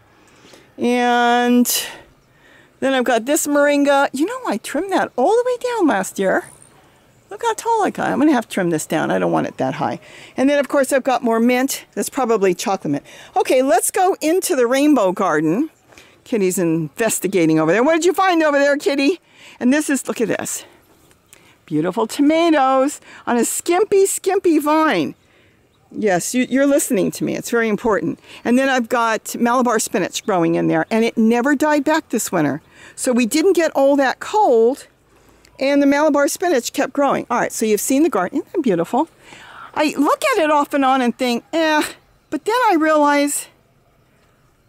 And then I've got this moringa. You know, I trimmed that all the way down last year. Look how tall I got. I'm going to have to trim this down. I don't want it that high. And then, of course, I've got more mint. That's probably chocolate mint. Okay, let's go into the rainbow garden. Kitty's investigating over there. What did you find over there, Kitty? And this is, look at this. Beautiful tomatoes on a skimpy, skimpy vine. Yes, you, you're listening to me. It's very important. And then I've got Malabar spinach growing in there, and it never died back this winter. So we didn't get all that cold, and the Malabar spinach kept growing. All right, so you've seen the garden. Isn't that beautiful? I look at it off and on and think, eh, but then I realize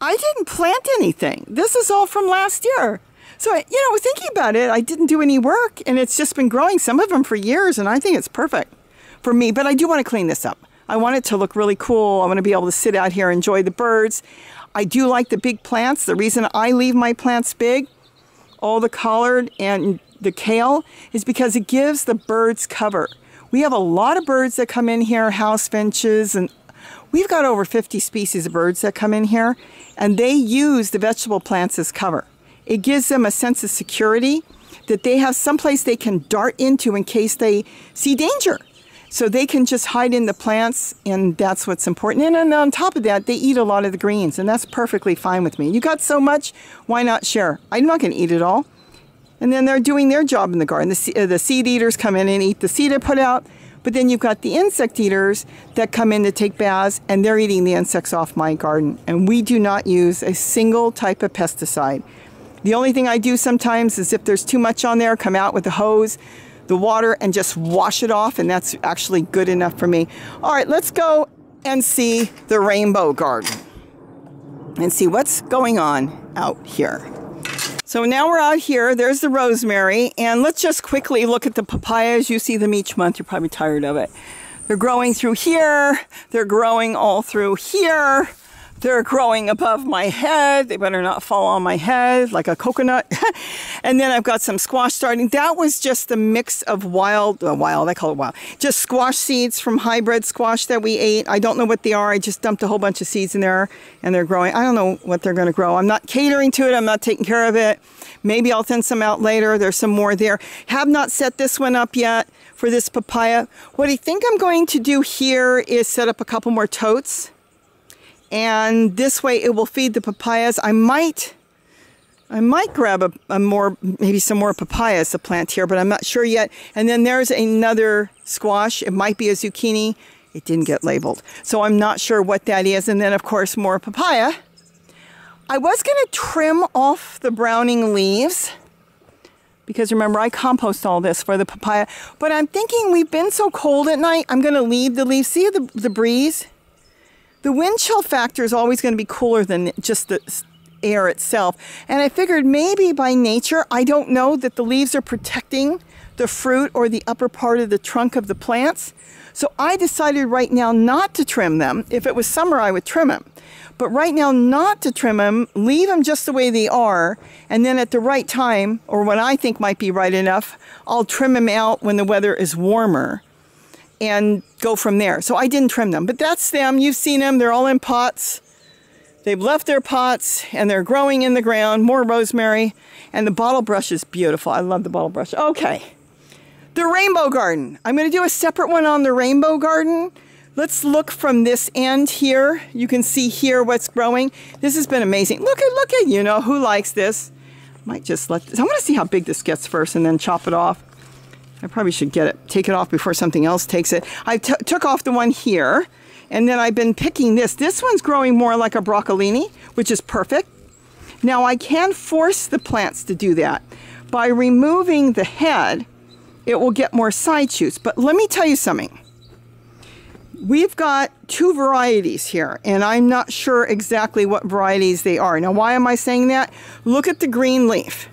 I didn't plant anything. This is all from last year. So, I, you know, thinking about it, I didn't do any work, and it's just been growing, some of them for years, and I think it's perfect for me. But I do want to clean this up. I want it to look really cool. I want to be able to sit out here and enjoy the birds. I do like the big plants. The reason I leave my plants big, all the collard and the kale, is because it gives the birds cover. We have a lot of birds that come in here, house finches, and we've got over fifty species of birds that come in here, and they use the vegetable plants as cover. It gives them a sense of security that they have someplace they can dart into in case they see danger. So they can just hide in the plants, and that's what's important. And, and on top of that, they eat a lot of the greens, and that's perfectly fine with me. You got so much, why not share? I'm not going to eat it all. And then they're doing their job in the garden. The, uh, the seed eaters come in and eat the seed I put out, but then you've got the insect eaters that come in to take baths, and they're eating the insects off my garden. And we do not use a single type of pesticide. The only thing I do sometimes is if there's too much on there, come out with a hose, the water and just wash it off, and that's actually good enough for me. All right, let's go and see the rainbow garden and see what's going on out here. So now we're out here, there's the rosemary, and let's just quickly look at the papayas. You see them each month, you're probably tired of it. They're growing through here, they're growing all through here, they're growing above my head, they better not fall on my head like a coconut. And then I've got some squash starting. That was just the mix of wild, uh, wild, I call it wild, just squash seeds from hybrid squash that we ate. I don't know what they are, I just dumped a whole bunch of seeds in there and they're growing. I don't know what they're gonna grow. I'm not catering to it, I'm not taking care of it. Maybe I'll thin some out later, there's some more there. Have not set this one up yet for this papaya. What I think I'm going to do here is set up a couple more totes. And this way it will feed the papayas. I might I might grab a, a more, maybe some more papayas to plant here, but I'm not sure yet. And then there's another squash. It might be a zucchini. It didn't get labeled, so I'm not sure what that is. And then of course more papaya. I was going to trim off the browning leaves, because remember I compost all this for the papaya, but I'm thinking we've been so cold at night, I'm going to leave the leaves. See the, the breeze? The wind chill factor is always going to be cooler than just the air itself. And I figured maybe by nature, I don't know that the leaves are protecting the fruit or the upper part of the trunk of the plants. So I decided right now not to trim them. If it was summer, I would trim them. But right now not to trim them, leave them just the way they are. And then at the right time, or when I think might be right enough, I'll trim them out when the weather is warmer and go from there. So I didn't trim them, but that's them. You've seen them, they're all in pots. They've left their pots and they're growing in the ground. More rosemary, and the bottle brush is beautiful. I love the bottle brush. Okay, the rainbow garden. I'm gonna do a separate one on the rainbow garden. Let's look from this end here. You can see here what's growing. This has been amazing. Look at, look at, you know, who likes this? Might just let this, I wanna see how big this gets first and then chop it off. I probably should get it, take it off before something else takes it. I t took off the one here, and then I've been picking this. This one's growing more like a broccolini, which is perfect. Now I can force the plants to do that. By removing the head, it will get more side shoots. But let me tell you something. We've got two varieties here, and I'm not sure exactly what varieties they are. Now, why am I saying that? Look at the green leaf.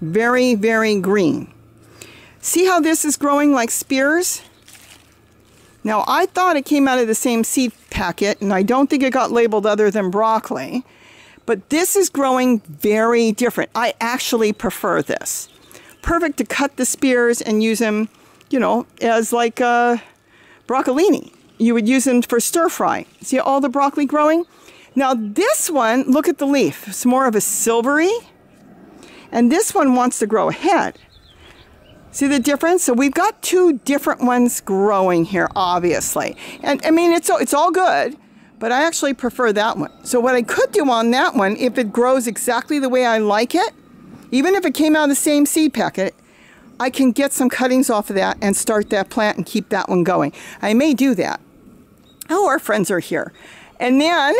Very, very green. See how this is growing like spears? Now I thought it came out of the same seed packet, and I don't think it got labeled other than broccoli, but this is growing very different. I actually prefer this. Perfect to cut the spears and use them, you know, as like a broccolini. You would use them for stir fry. See all the broccoli growing? Now this one, look at the leaf. It's more of a silvery, and this one wants to grow a head. See the difference? So we've got two different ones growing here, obviously. And I mean, it's, it's all good, but I actually prefer that one. So what I could do on that one, if it grows exactly the way I like it, even if it came out of the same seed packet, I can get some cuttings off of that and start that plant and keep that one going. I may do that. Oh, our friends are here. And then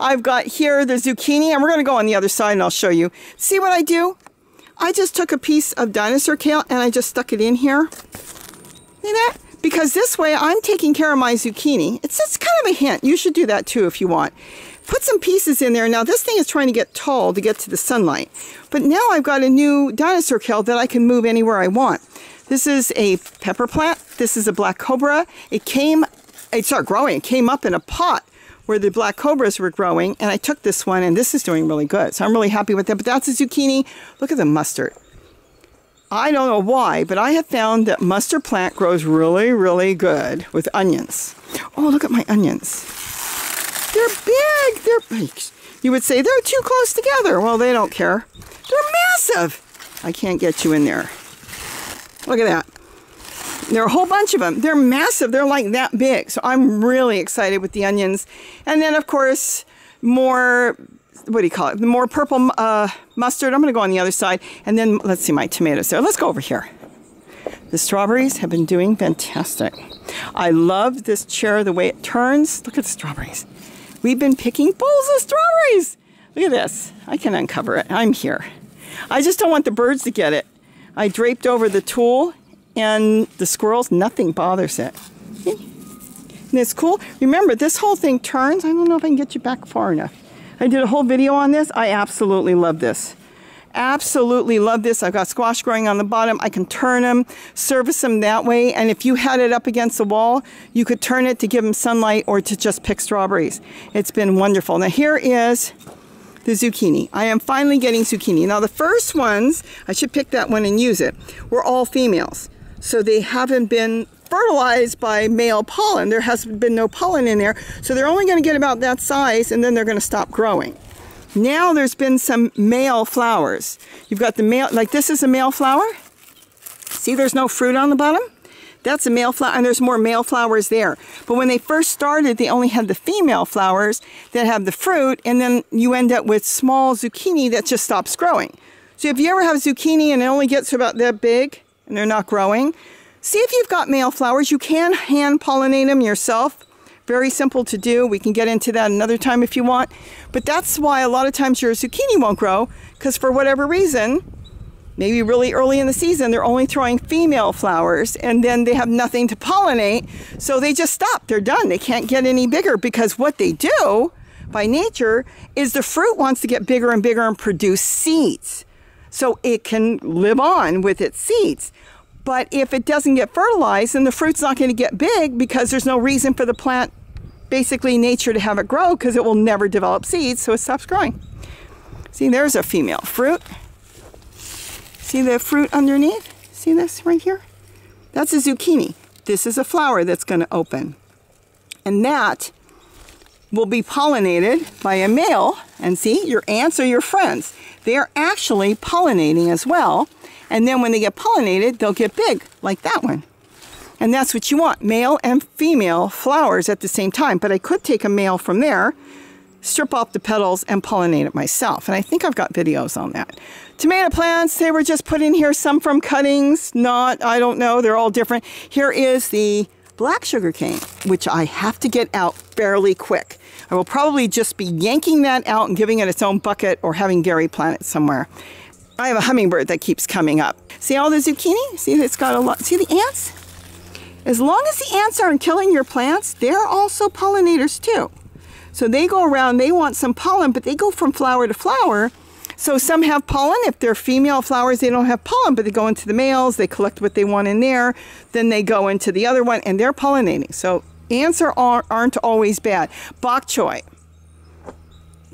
I've got here the zucchini, and we're gonna go on the other side and I'll show you. See what I do? I just took a piece of dinosaur kale and I just stuck it in here. See that? Because this way I'm taking care of my zucchini. It's just kind of a hint. You should do that too if you want. Put some pieces in there. Now this thing is trying to get tall to get to the sunlight. But now I've got a new dinosaur kale that I can move anywhere I want. This is a pepper plant. This is a black cobra. It came, it started growing. It came up in a pot where the black cobras were growing, and I took this one, and this is doing really good. So I'm really happy with that, but that's a zucchini. Look at the mustard. I don't know why, but I have found that mustard plant grows really, really good with onions. Oh, look at my onions. They're big, they're big. You would say they're too close together. Well, they don't care. They're massive. I can't get you in there. Look at that. There are a whole bunch of them. They're massive. They're like that big. So I'm really excited with the onions. And then, of course, more, what do you call it? The more purple uh, mustard. I'm going to go on the other side. And then let's see my tomatoes there. Let's go over here. The strawberries have been doing fantastic. I love this chair, the way it turns. Look at the strawberries. We've been picking bowls of strawberries. Look at this. I can uncover it. I'm here. I just don't want the birds to get it. I draped over the tulle and the squirrels, nothing bothers it. And it's cool. Remember, this whole thing turns. I don't know if I can get you back far enough. I did a whole video on this. I absolutely love this. Absolutely love this. I've got squash growing on the bottom. I can turn them, service them that way. And if you had it up against the wall, you could turn it to give them sunlight or to just pick strawberries. It's been wonderful. Now here is the zucchini. I am finally getting zucchini. Now the first ones, I should pick that one and use it, were all females. So they haven't been fertilized by male pollen. There has been no pollen in there. So they're only going to get about that size and then they're going to stop growing. Now there's been some male flowers. You've got the male, like this is a male flower. See, there's no fruit on the bottom. That's a male flower, and there's more male flowers there. But when they first started, they only had the female flowers that have the fruit, and then you end up with small zucchini that just stops growing. So if you ever have zucchini and it only gets about that big, and they're not growing, see if you've got male flowers. You can hand pollinate them yourself. Very simple to do. We can get into that another time if you want. But that's why a lot of times your zucchini won't grow, because for whatever reason, maybe really early in the season, they're only throwing female flowers and then they have nothing to pollinate. So they just stop. They're done. They can't get any bigger, because what they do by nature is the fruit wants to get bigger and bigger and produce seeds. So it can live on with its seeds. But if it doesn't get fertilized, then the fruit's not going to get big, because there's no reason for the plant, basically nature, to have it grow, because it will never develop seeds, so it stops growing. See, there's a female fruit. See the fruit underneath? See this right here? That's a zucchini. This is a flower that's going to open. And that will be pollinated by a male. And see, your ants are your friends. They are actually pollinating as well. And then when they get pollinated, they'll get big, like that one. And that's what you want, male and female flowers at the same time. But I could take a male from there, strip off the petals, and pollinate it myself. And I think I've got videos on that. Tomato plants, they were just put in here, some from cuttings, not, I don't know, they're all different. Here is the black sugarcane, which I have to get out fairly quick. I will probably just be yanking that out and giving it its own bucket or having Gary plant it somewhere. I have a hummingbird that keeps coming up. See all the zucchini? See, it's got a lot. See the ants? As long as the ants aren't killing your plants, they're also pollinators too. So they go around, they want some pollen, but they go from flower to flower. So some have pollen. If they're female flowers, they don't have pollen, but they go into the males, they collect what they want in there, then they go into the other one, and they're pollinating. So ants are, aren't always bad. Bok choy.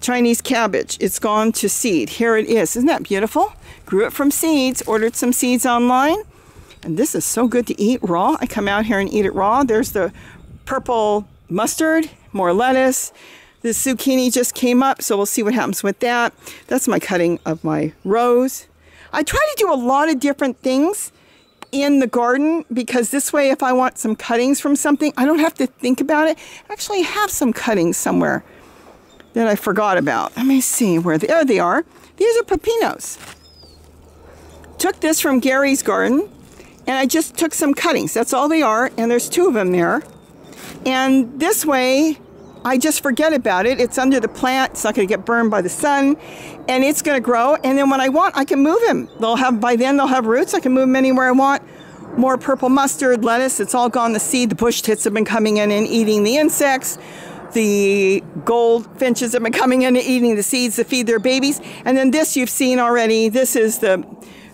Chinese cabbage, it's gone to seed. Here it is. Isn't that beautiful? Grew it from seeds, ordered some seeds online, and this is so good to eat raw. I come out here and eat it raw. There's the purple mustard, more lettuce. The zucchini just came up, so we'll see what happens with that. That's my cutting of my rose. I try to do a lot of different things in the garden, because this way, if I want some cuttings from something, I don't have to think about it. Actually, I have some cuttings somewhere that I forgot about. Let me see where they, oh, they are. These are pepinos. Took this from Gary's garden, and I just took some cuttings. That's all they are, and there's two of them there. And this way, I just forget about it. It's under the plant. It's not going to get burned by the sun, and it's going to grow. And then when I want, I can move them. They'll have, by then they'll have roots. I can move them anywhere I want. More purple mustard, lettuce. It's all gone to seed. The bush tits have been coming in and eating the insects. The goldfinches have been coming in and eating the seeds to feed their babies. And then this you've seen already. This is the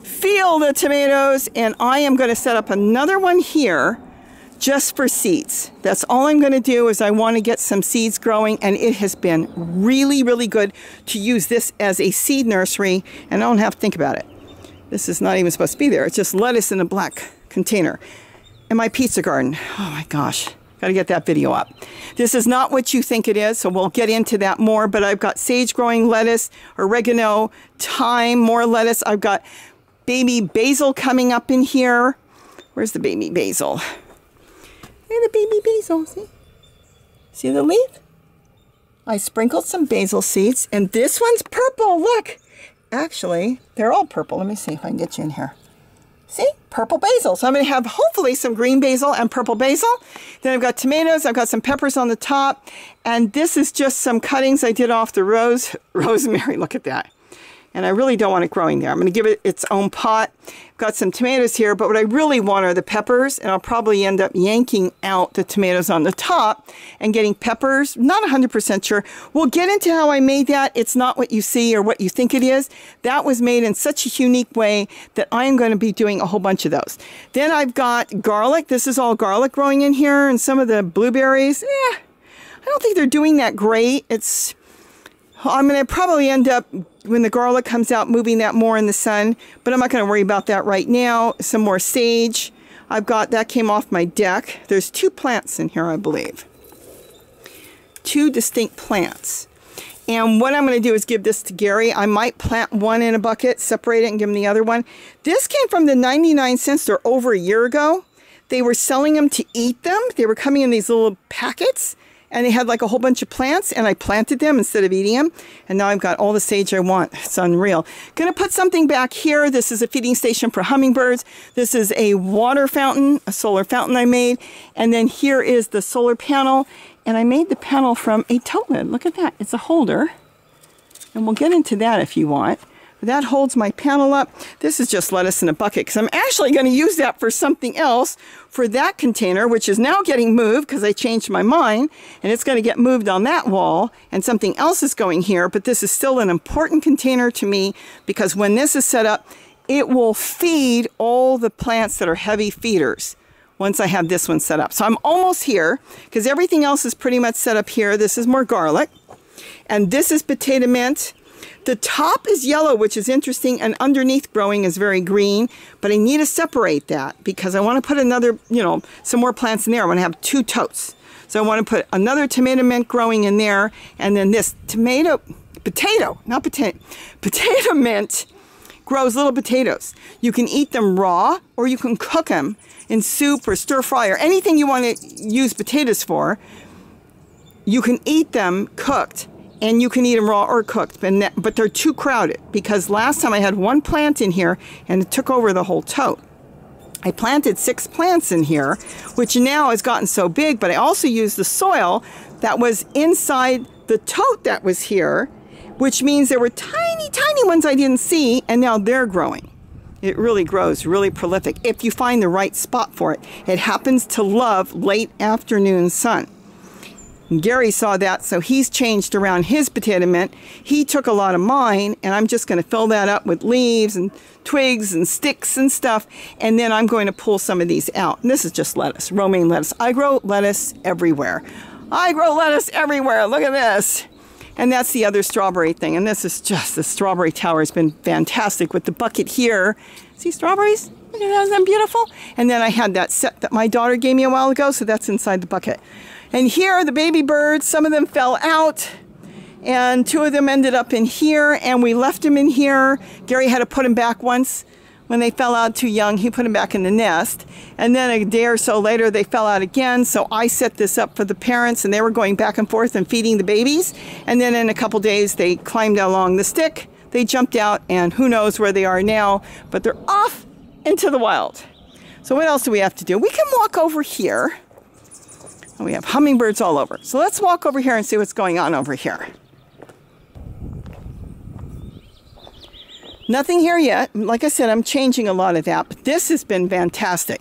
field of tomatoes. And I am going to set up another one here just for seeds. That's all I'm going to do, is I want to get some seeds growing. And it has been really, really good to use this as a seed nursery. And I don't have to think about it. This is not even supposed to be there. It's just lettuce in a black container. And my pizza garden. Oh my gosh. Got to get that video up. This is not what you think it is, so we'll get into that more. But I've got sage growing, lettuce, oregano, thyme, more lettuce. I've got baby basil coming up in here. Where's the baby basil? There's the baby basil. See? See the leaf? I sprinkled some basil seeds, and this one's purple. Look. Actually, they're all purple. Let me see if I can get you in here. See? Purple basil. So I'm going to have hopefully some green basil and purple basil. Then I've got tomatoes. I've got some peppers on the top. And this is just some cuttings I did off the rose. Rosemary. Look at that. and I really don't want it growing there. I'm going to give it its own pot. I've got some tomatoes here, but what I really want are the peppers, and I'll probably end up yanking out the tomatoes on the top and getting peppers. Not one hundred percent sure. We'll get into how I made that. It's not what you see or what you think it is. That was made in such a unique way that I am going to be doing a whole bunch of those. Then I've got garlic. This is all garlic growing in here, and some of the blueberries. Eh, I don't think they're doing that great. It's... I'm going to probably end up, when the garlic comes out, moving that more in the sun, but I'm not going to worry about that right now. Some more sage. I've got, that came off my deck. There's two plants in here, I believe. Two distinct plants. And what I'm going to do is give this to Gary. I might plant one in a bucket, separate it, and give him the other one. This came from the ninety-nine cent store over a year ago. They were selling them to eat them. They were coming in these little packets. And they had like a whole bunch of plants, and I planted them instead of eating them. And now I've got all the sage I want. It's unreal. Gonna put something back here. This is a feeding station for hummingbirds. This is a water fountain, a solar fountain I made. And then here is the solar panel. And I made the panel from a tote lid. Look at that. It's a holder. And we'll get into that if you want. That holds my panel up. This is just lettuce in a bucket, because I'm actually going to use that for something else, for that container, which is now getting moved because I changed my mind, and it's going to get moved on that wall, and something else is going here, but this is still an important container to me, because when this is set up, it will feed all the plants that are heavy feeders once I have this one set up. So I'm almost here, because everything else is pretty much set up here. This is more garlic, and this is potato mint. The top is yellow, which is interesting, and underneath growing is very green, but I need to separate that because I want to put another, you know, some more plants in there. I want to have two totes. So I want to put another tomato mint growing in there, and then this tomato, potato, not potato, potato mint grows little potatoes. You can eat them raw, or you can cook them in soup or stir fry or anything you want to use potatoes for. You can eat them cooked. And you can eat them raw or cooked, but they're too crowded because last time I had one plant in here and it took over the whole tote. I planted six plants in here, which now has gotten so big, but I also used the soil that was inside the tote that was here, which means there were tiny, tiny ones I didn't see, and now they're growing. It really grows, really prolific, if you find the right spot for it. It happens to love late afternoon sun. Gary saw that, so he's changed around his potato mint. He took a lot of mine, and I'm just going to fill that up with leaves and twigs and sticks and stuff, and then I'm going to pull some of these out. And this is just lettuce, romaine lettuce. I grow lettuce everywhere. I grow lettuce everywhere. Look at this. And that's the other strawberry thing. And this is just, the strawberry tower has been fantastic with the bucket here. See strawberries? Look at that. Isn't that beautiful? And then I had that set that my daughter gave me a while ago, so that's inside the bucket. And here are the baby birds. Some of them fell out, and two of them ended up in here, and we left them in here. Gary had to put them back once. When they fell out too young, he put them back in the nest. And then a day or so later, they fell out again, so I set this up for the parents, and they were going back and forth and feeding the babies. And then in a couple days, they climbed along the stick. They jumped out, and who knows where they are now, but they're off into the wild. So what else do we have to do? We can walk over here. And we have hummingbirds all over. So let's walk over here and see what's going on over here. Nothing here yet. Like I said, I'm changing a lot of that, but this has been fantastic.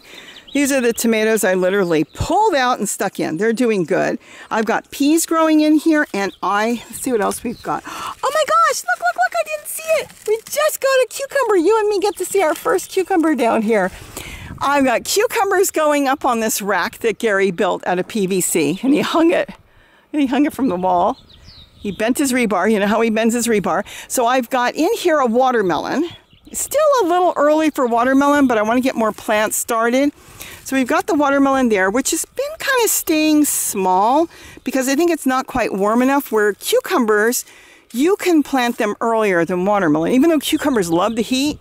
These are the tomatoes I literally pulled out and stuck in. They're doing good. I've got peas growing in here, and I, let's see what else we've got. Oh my gosh, look, look, look, I didn't see it. We just got a cucumber. You and me get to see our first cucumber down here. I've got cucumbers going up on this rack that Gary built out of P V C, and he hung it. And he hung it from the wall. He bent his rebar. You know how he bends his rebar. So I've got in here a watermelon. Still a little early for watermelon, but I want to get more plants started. So we've got the watermelon there, which has been kind of staying small because I think it's not quite warm enough, where cucumbers, you can plant them earlier than watermelon. Even though cucumbers love the heat,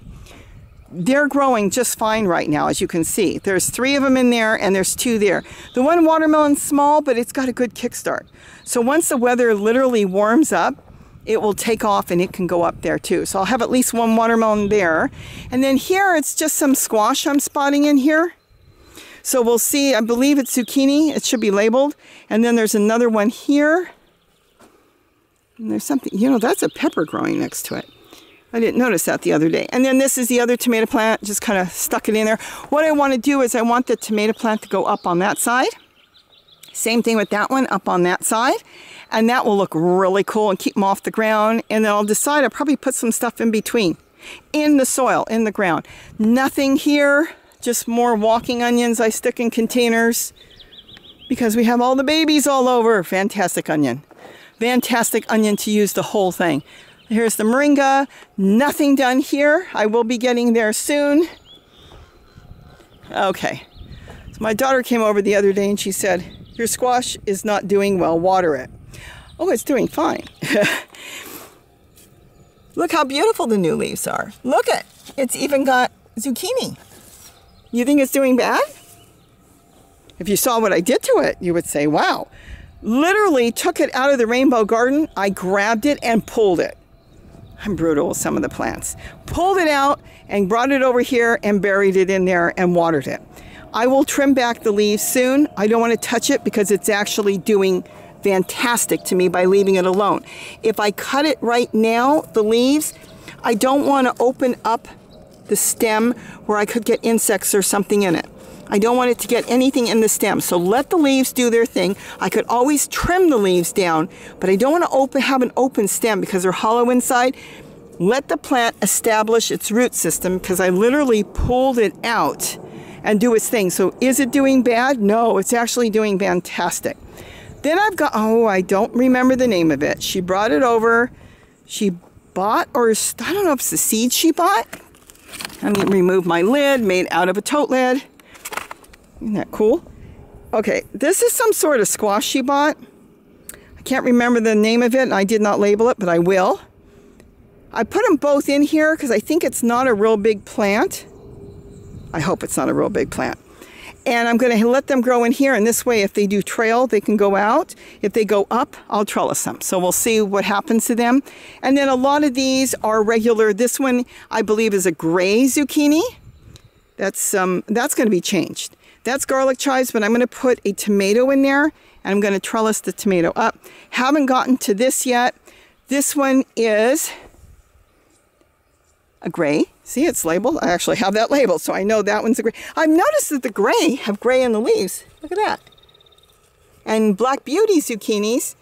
they're growing just fine right now, as you can see. There's three of them in there, and there's two there. The one watermelon's small, but it's got a good kickstart. So once the weather literally warms up, it will take off, and it can go up there too. So I'll have at least one watermelon there. And then here, it's just some squash I'm spotting in here. So we'll see. I believe it's zucchini. It should be labeled. And then there's another one here. And there's something, you know, that's a pepper growing next to it. I didn't notice that the other day. And then this is the other tomato plant, just kind of stuck it in there. What I want to do is I want the tomato plant to go up on that side. Same thing with that one, up on that side. And that will look really cool and keep them off the ground. And then I'll decide I'll probably put some stuff in between, in the soil, in the ground. Nothing here, just more walking onions I stick in containers because we have all the babies all over. Fantastic onion. Fantastic onion to use the whole thing. Here's the moringa. Nothing done here. I will be getting there soon. Okay. So my daughter came over the other day and she said, your squash is not doing well. Water it. Oh, it's doing fine. Look how beautiful the new leaves are. Look at it. It's even got zucchini. You think it's doing bad? If you saw what I did to it, you would say, wow. Literally took it out of the rainbow garden. I grabbed it and pulled it. I'm brutal with some of the plants. Pulled it out and brought it over here and buried it in there and watered it. I will trim back the leaves soon. I don't want to touch it because it's actually doing fantastic to me by leaving it alone. If I cut it right now, the leaves, I don't want to open up the stem where I could get insects or something in it. I don't want it to get anything in the stem, so let the leaves do their thing. I could always trim the leaves down, but I don't want to open, have an open stem because they're hollow inside. Let the plant establish its root system because I literally pulled it out and do its thing. So is it doing bad? No, it's actually doing fantastic. Then I've got, oh, I don't remember the name of it. She brought it over. She bought, or I don't know if it's the seed she bought. I'm going to remove my lid, made out of a tote lid. Isn't that cool? Okay, this is some sort of squash she bought. I can't remember the name of it, and I did not label it, but I will. I put them both in here because I think it's not a real big plant. I hope it's not a real big plant. And I'm going to let them grow in here, and this way if they do trail, they can go out. If they go up, I'll trellis them. So we'll see what happens to them. And then a lot of these are regular. This one, I believe, is a gray zucchini. That's, um, that's going to be changed. That's garlic chives, but I'm going to put a tomato in there, and I'm going to trellis the tomato up. Haven't gotten to this yet. This one is a gray. See, it's labeled. I actually have that labeled, so I know that one's a gray. I've noticed that the gray have gray in the leaves. Look at that. And Black Beauty zucchinis,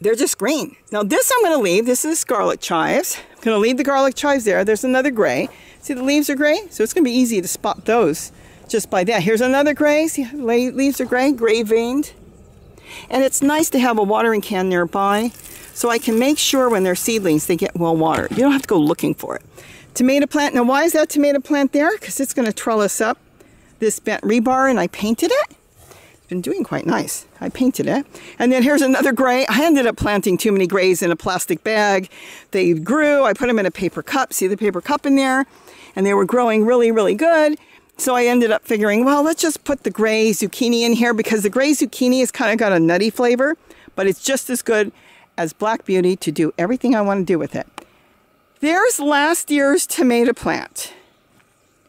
they're just green. Now this I'm going to leave. This is scarlet chives. I'm going to leave the garlic chives there. There's another gray. See, the leaves are gray, so it's going to be easy to spot those. Just by that. Here's another gray. See, leaves are gray, gray veined. And it's nice to have a watering can nearby so I can make sure when they're seedlings they get well watered. You don't have to go looking for it. Tomato plant. Now why is that tomato plant there? Because it's going to trellis up this bent rebar, and I painted it. It's been doing quite nice. I painted it. And then here's another gray. I ended up planting too many grays in a plastic bag. They grew. I put them in a paper cup. See the paper cup in there? And they were growing really, really good. So I ended up figuring, well, let's just put the gray zucchini in here because the gray zucchini has kind of got a nutty flavor, but it's just as good as Black Beauty to do everything I want to do with it. There's last year's tomato plant,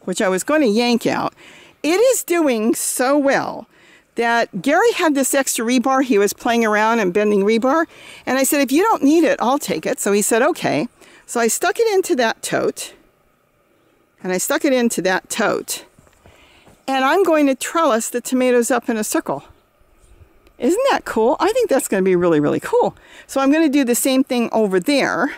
which I was going to yank out. It is doing so well that Gary had this extra rebar. He was playing around and bending rebar. And I said, if you don't need it, I'll take it. So he said, okay. So I stuck it into that tote. And I stuck it into that tote. And I'm going to trellis the tomatoes up in a circle. Isn't that cool? I think that's going to be really, really cool. So I'm going to do the same thing over there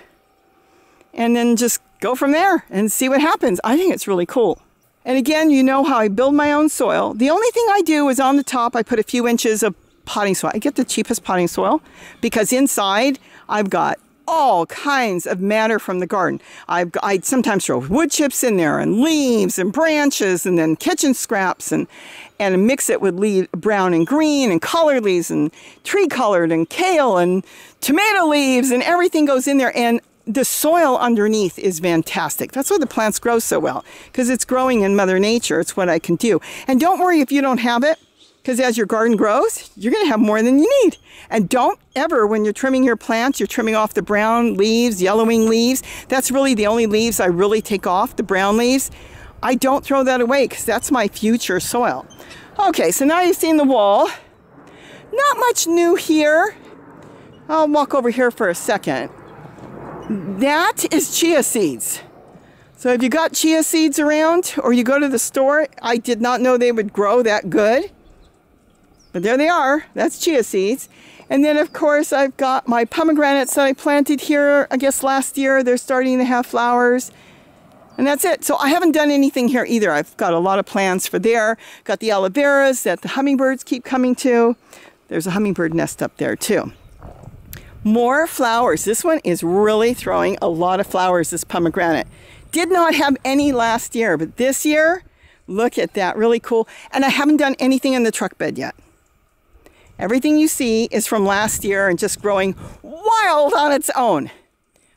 and then just go from there and see what happens. I think it's really cool. And again, you know how I build my own soil. The only thing I do is on the top, I put a few inches of potting soil. I get the cheapest potting soil because inside I've got all kinds of matter from the garden. I've, I sometimes throw wood chips in there and leaves and branches and then kitchen scraps and, and mix it with leaf, brown and green and collard leaves and tree collard and kale and tomato leaves and everything goes in there. And the soil underneath is fantastic. That's why the plants grow so well because it's growing in Mother Nature. It's what I can do. And don't worry if you don't have it. Because as your garden grows, you're going to have more than you need. And don't ever, when you're trimming your plants, you're trimming off the brown leaves, yellowing leaves. That's really the only leaves I really take off, the brown leaves. I don't throw that away because that's my future soil. Okay, so now you've seen the wall. Not much new here. I'll walk over here for a second. That is chia seeds. So if you got chia seeds around or you go to the store, I did not know they would grow that good. But there they are. That's chia seeds. And then, of course, I've got my pomegranates that I planted here, I guess, last year. They're starting to have flowers. And that's it. So I haven't done anything here either. I've got a lot of plans for there. Got the aloe veras that the hummingbirds keep coming to. There's a hummingbird nest up there, too. More flowers. This one is really throwing a lot of flowers, this pomegranate. Did not have any last year, but this year, look at that. Really cool. And I haven't done anything in the truck bed yet. Everything you see is from last year and just growing wild on its own.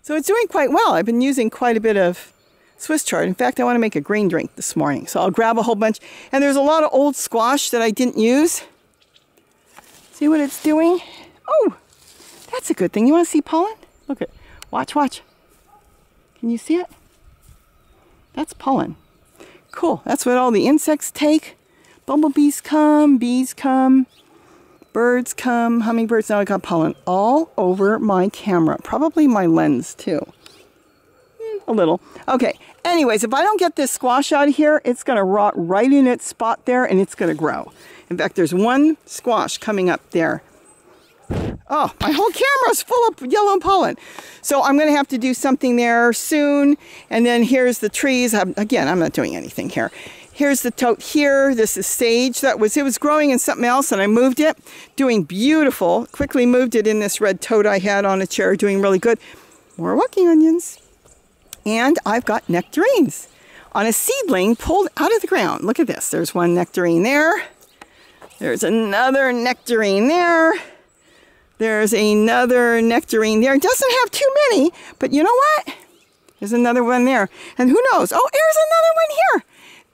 So it's doing quite well. I've been using quite a bit of Swiss chard. In fact, I want to make a green drink this morning. So I'll grab a whole bunch. And there's a lot of old squash that I didn't use. See what it's doing? Oh, that's a good thing. You want to see pollen? Look at, watch, watch. Can you see it? That's pollen. Cool. That's what all the insects take. Bumblebees come, bees come. Birds come, hummingbirds. Now I got pollen all over my camera. Probably my lens too. Mm, a little. Okay. Anyways, if I don't get this squash out of here, it's going to rot right in its spot there and it's going to grow. In fact, there's one squash coming up there. Oh, my whole camera's full of yellow pollen. So I'm going to have to do something there soon. And then here's the trees. I'm, again, I'm not doing anything here. Here's the tote here. This is sage. That was, it was growing in something else and I moved it. Doing beautiful. Quickly moved it in this red tote I had on a chair. Doing really good. More walking onions. And I've got nectarines on a seedling pulled out of the ground. Look at this. There's one nectarine there. There's another nectarine there. There's another nectarine there. It doesn't have too many, but you know what? There's another one there. And who knows? Oh, there's another one here.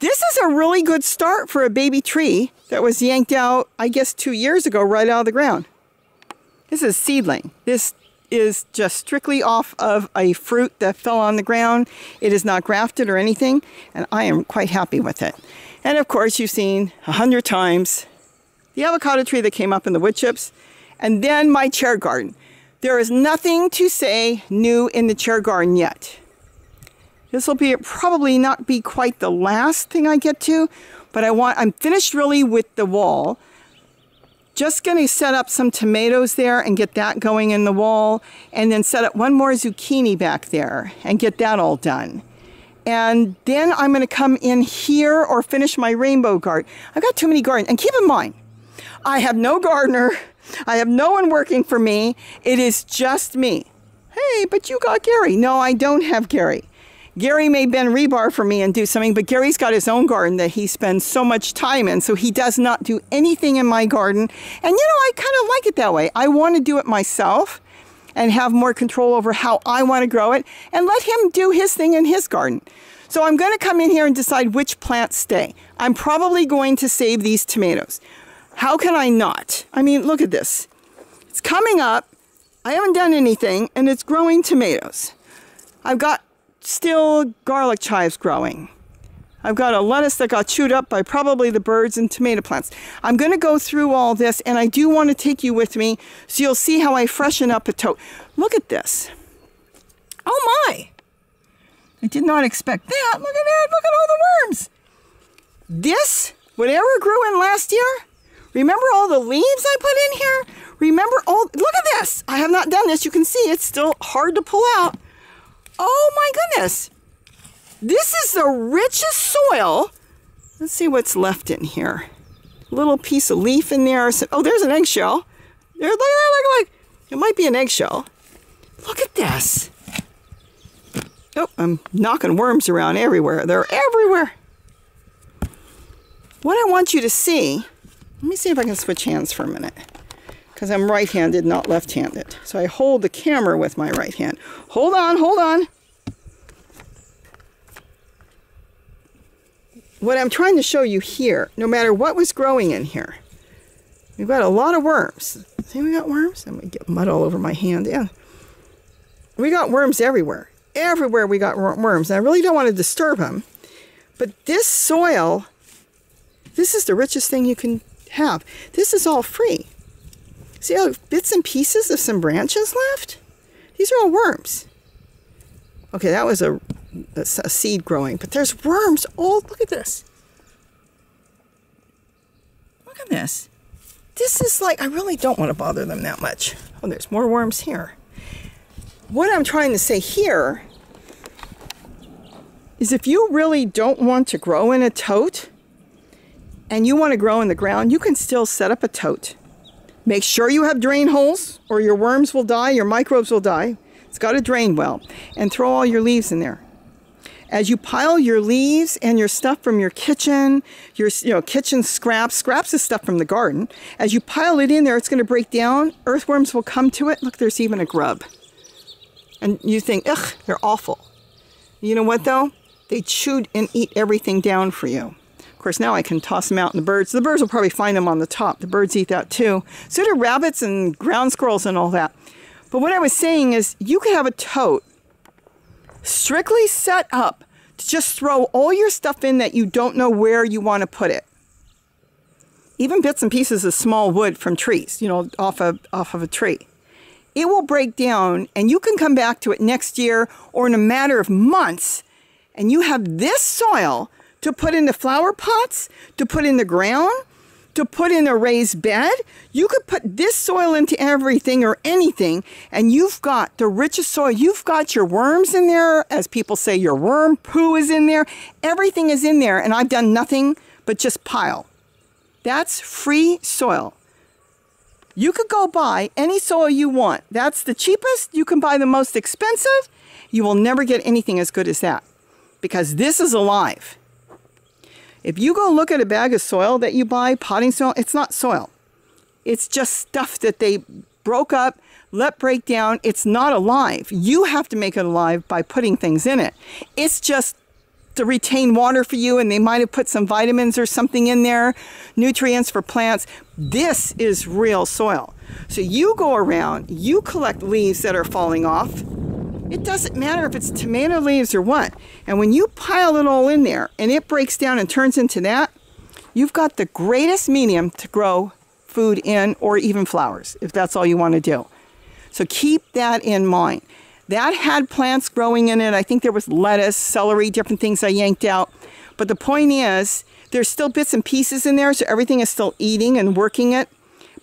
This is a really good start for a baby tree that was yanked out, I guess, two years ago, right out of the ground. This is seedling. This is just strictly off of a fruit that fell on the ground. It is not grafted or anything, and I am quite happy with it. And of course, you've seen a hundred times the avocado tree that came up in the wood chips, and then my chair garden. There is nothing to say new in the chair garden yet. This will be probably not be quite the last thing I get to, but I want, I'm finished really with the wall. Just going to set up some tomatoes there and get that going in the wall, and then set up one more zucchini back there and get that all done. And then I'm going to come in here or finish my rainbow garden. I've got too many gardens. And keep in mind, I have no gardener. I have no one working for me. It is just me. Hey, but you got Gary. No, I don't have Gary. Gary may bend rebar for me and do something, but Gary's got his own garden that he spends so much time in, so he does not do anything in my garden. And, you know, I kind of like it that way. I want to do it myself and have more control over how I want to grow it and let him do his thing in his garden. So I'm going to come in here and decide which plants stay. I'm probably going to save these tomatoes. How can I not? I mean, look at this. It's coming up. I haven't done anything, and it's growing tomatoes. I've got still garlic chives growing. I've got a lettuce that got chewed up by probably the birds and tomato plants. I'm going to go through all this, and I do want to take you with me so you'll see how I freshen up a tote. Look at this. Oh my! I did not expect that. Look at that. Look at all the worms. This, whatever grew in last year, remember all the leaves I put in here? Remember all, look at this. I have not done this. You can see it's still hard to pull out. Oh my goodness, this is the richest soil. Let's see what's left in here. A little piece of leaf in there. Oh, there's an eggshell. There, look, look, look. It might be an eggshell. Look at this. Oh, I'm knocking worms around everywhere. They're everywhere. What I want you to see, let me see if I can switch hands for a minute. Because I'm right-handed, not left-handed. So I hold the camera with my right hand. Hold on, hold on. What I'm trying to show you here, no matter what was growing in here, we've got a lot of worms. See, we got worms? I'm going to get mud all over my hand. Yeah. We got worms everywhere. Everywhere we got worms. And I really don't want to disturb them. But this soil, this is the richest thing you can have. This is all free. See how bits and pieces of some branches left? These are all worms. Okay, that was a, a seed growing, but there's worms. Oh, look at this. Look at this. This is like, I really don't want to bother them that much. Oh, there's more worms here. What I'm trying to say here is if you really don't want to grow in a tote and you want to grow in the ground, you can still set up a tote. Make sure you have drain holes or your worms will die, your microbes will die. It's got to drain well, and throw all your leaves in there. As you pile your leaves and your stuff from your kitchen, your you know, kitchen scraps, scraps is stuff from the garden. As you pile it in there, it's going to break down. Earthworms will come to it. Look, there's even a grub. And you think, ugh, they're awful. You know what though? They chewed and eat everything down for you. Of course, now I can toss them out in the birds. The birds will probably find them on the top. The birds eat that too. So do rabbits and ground squirrels and all that. But what I was saying is you could have a tote strictly set up to just throw all your stuff in that you don't know where you want to put it. Even bits and pieces of small wood from trees, you know, off of, off of a tree. It will break down and you can come back to it next year or in a matter of months. And you have this soil to put in the flower pots, to put in the ground, to put in a raised bed. You could put this soil into everything or anything, and you've got the richest soil. You've got your worms in there, as people say, your worm poo is in there. Everything is in there, and I've done nothing but just pile. That's free soil. You could go buy any soil you want. That's the cheapest. You can buy the most expensive. You will never get anything as good as that, because this is alive. If you go look at a bag of soil that you buy, potting soil, it's not soil. It's just stuff that they broke up, let break down. It's not alive. You have to make it alive by putting things in it. It's just to retain water for you, and they might have put some vitamins or something in there, nutrients for plants. This is real soil. So you go around, you collect leaves that are falling off. It doesn't matter if it's tomato leaves or what. And when you pile it all in there and it breaks down and turns into that, you've got the greatest medium to grow food in, or even flowers, if that's all you want to do. So keep that in mind. That had plants growing in it. I think there was lettuce, celery, different things I yanked out. But the point is, there's still bits and pieces in there, so everything is still eating and working it.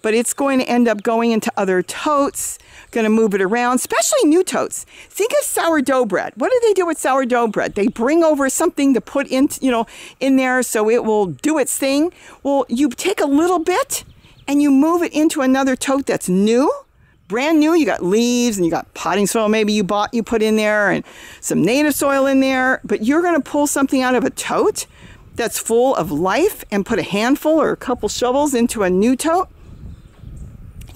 But it's going to end up going into other totes, going to move it around, especially new totes. Think of sourdough bread. What do they do with sourdough bread? They bring over something to put in, you know, in there so it will do its thing. Well, you take a little bit and you move it into another tote that's new, brand new. You got leaves and you got potting soil maybe you bought, you put in there, and some native soil in there. But you're going to pull something out of a tote that's full of life and put a handful or a couple shovels into a new tote.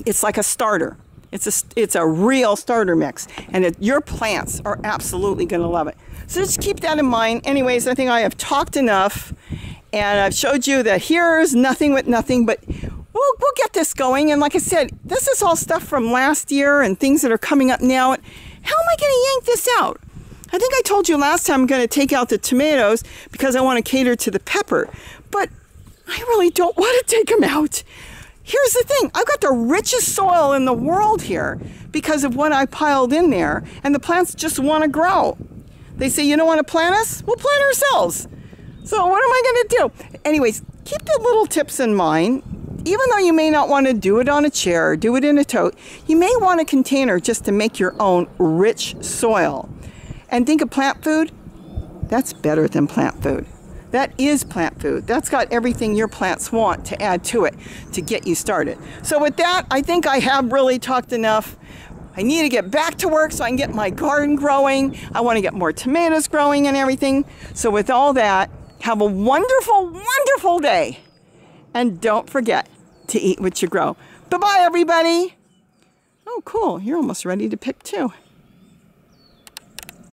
It's like a starter. It's a, it's a real starter mix, and it, your plants are absolutely going to love it. So just keep that in mind. Anyways, I think I have talked enough, and I've showed you that here's nothing with nothing, but we'll, we'll get this going. And like I said, this is all stuff from last year and things that are coming up now. How am I going to yank this out? I think I told you last time I'm going to take out the tomatoes because I want to cater to the pepper, but I really don't want to take them out. Here's the thing, I've got the richest soil in the world here because of what I piled in there, and the plants just want to grow. They say, you don't want to plant us? We'll plant ourselves. So what am I going to do? Anyways, keep the little tips in mind. Even though you may not want to do it on a chair or do it in a tote, you may want a container just to make your own rich soil. And think of plant food. That's better than plant food. That is plant food. That's got everything your plants want to add to it to get you started. So with that, I think I have really talked enough. I need to get back to work so I can get my garden growing. I want to get more tomatoes growing and everything. So with all that, have a wonderful, wonderful day. And don't forget to eat what you grow. Bye-bye, everybody. Oh, cool. You're almost ready to pick, too.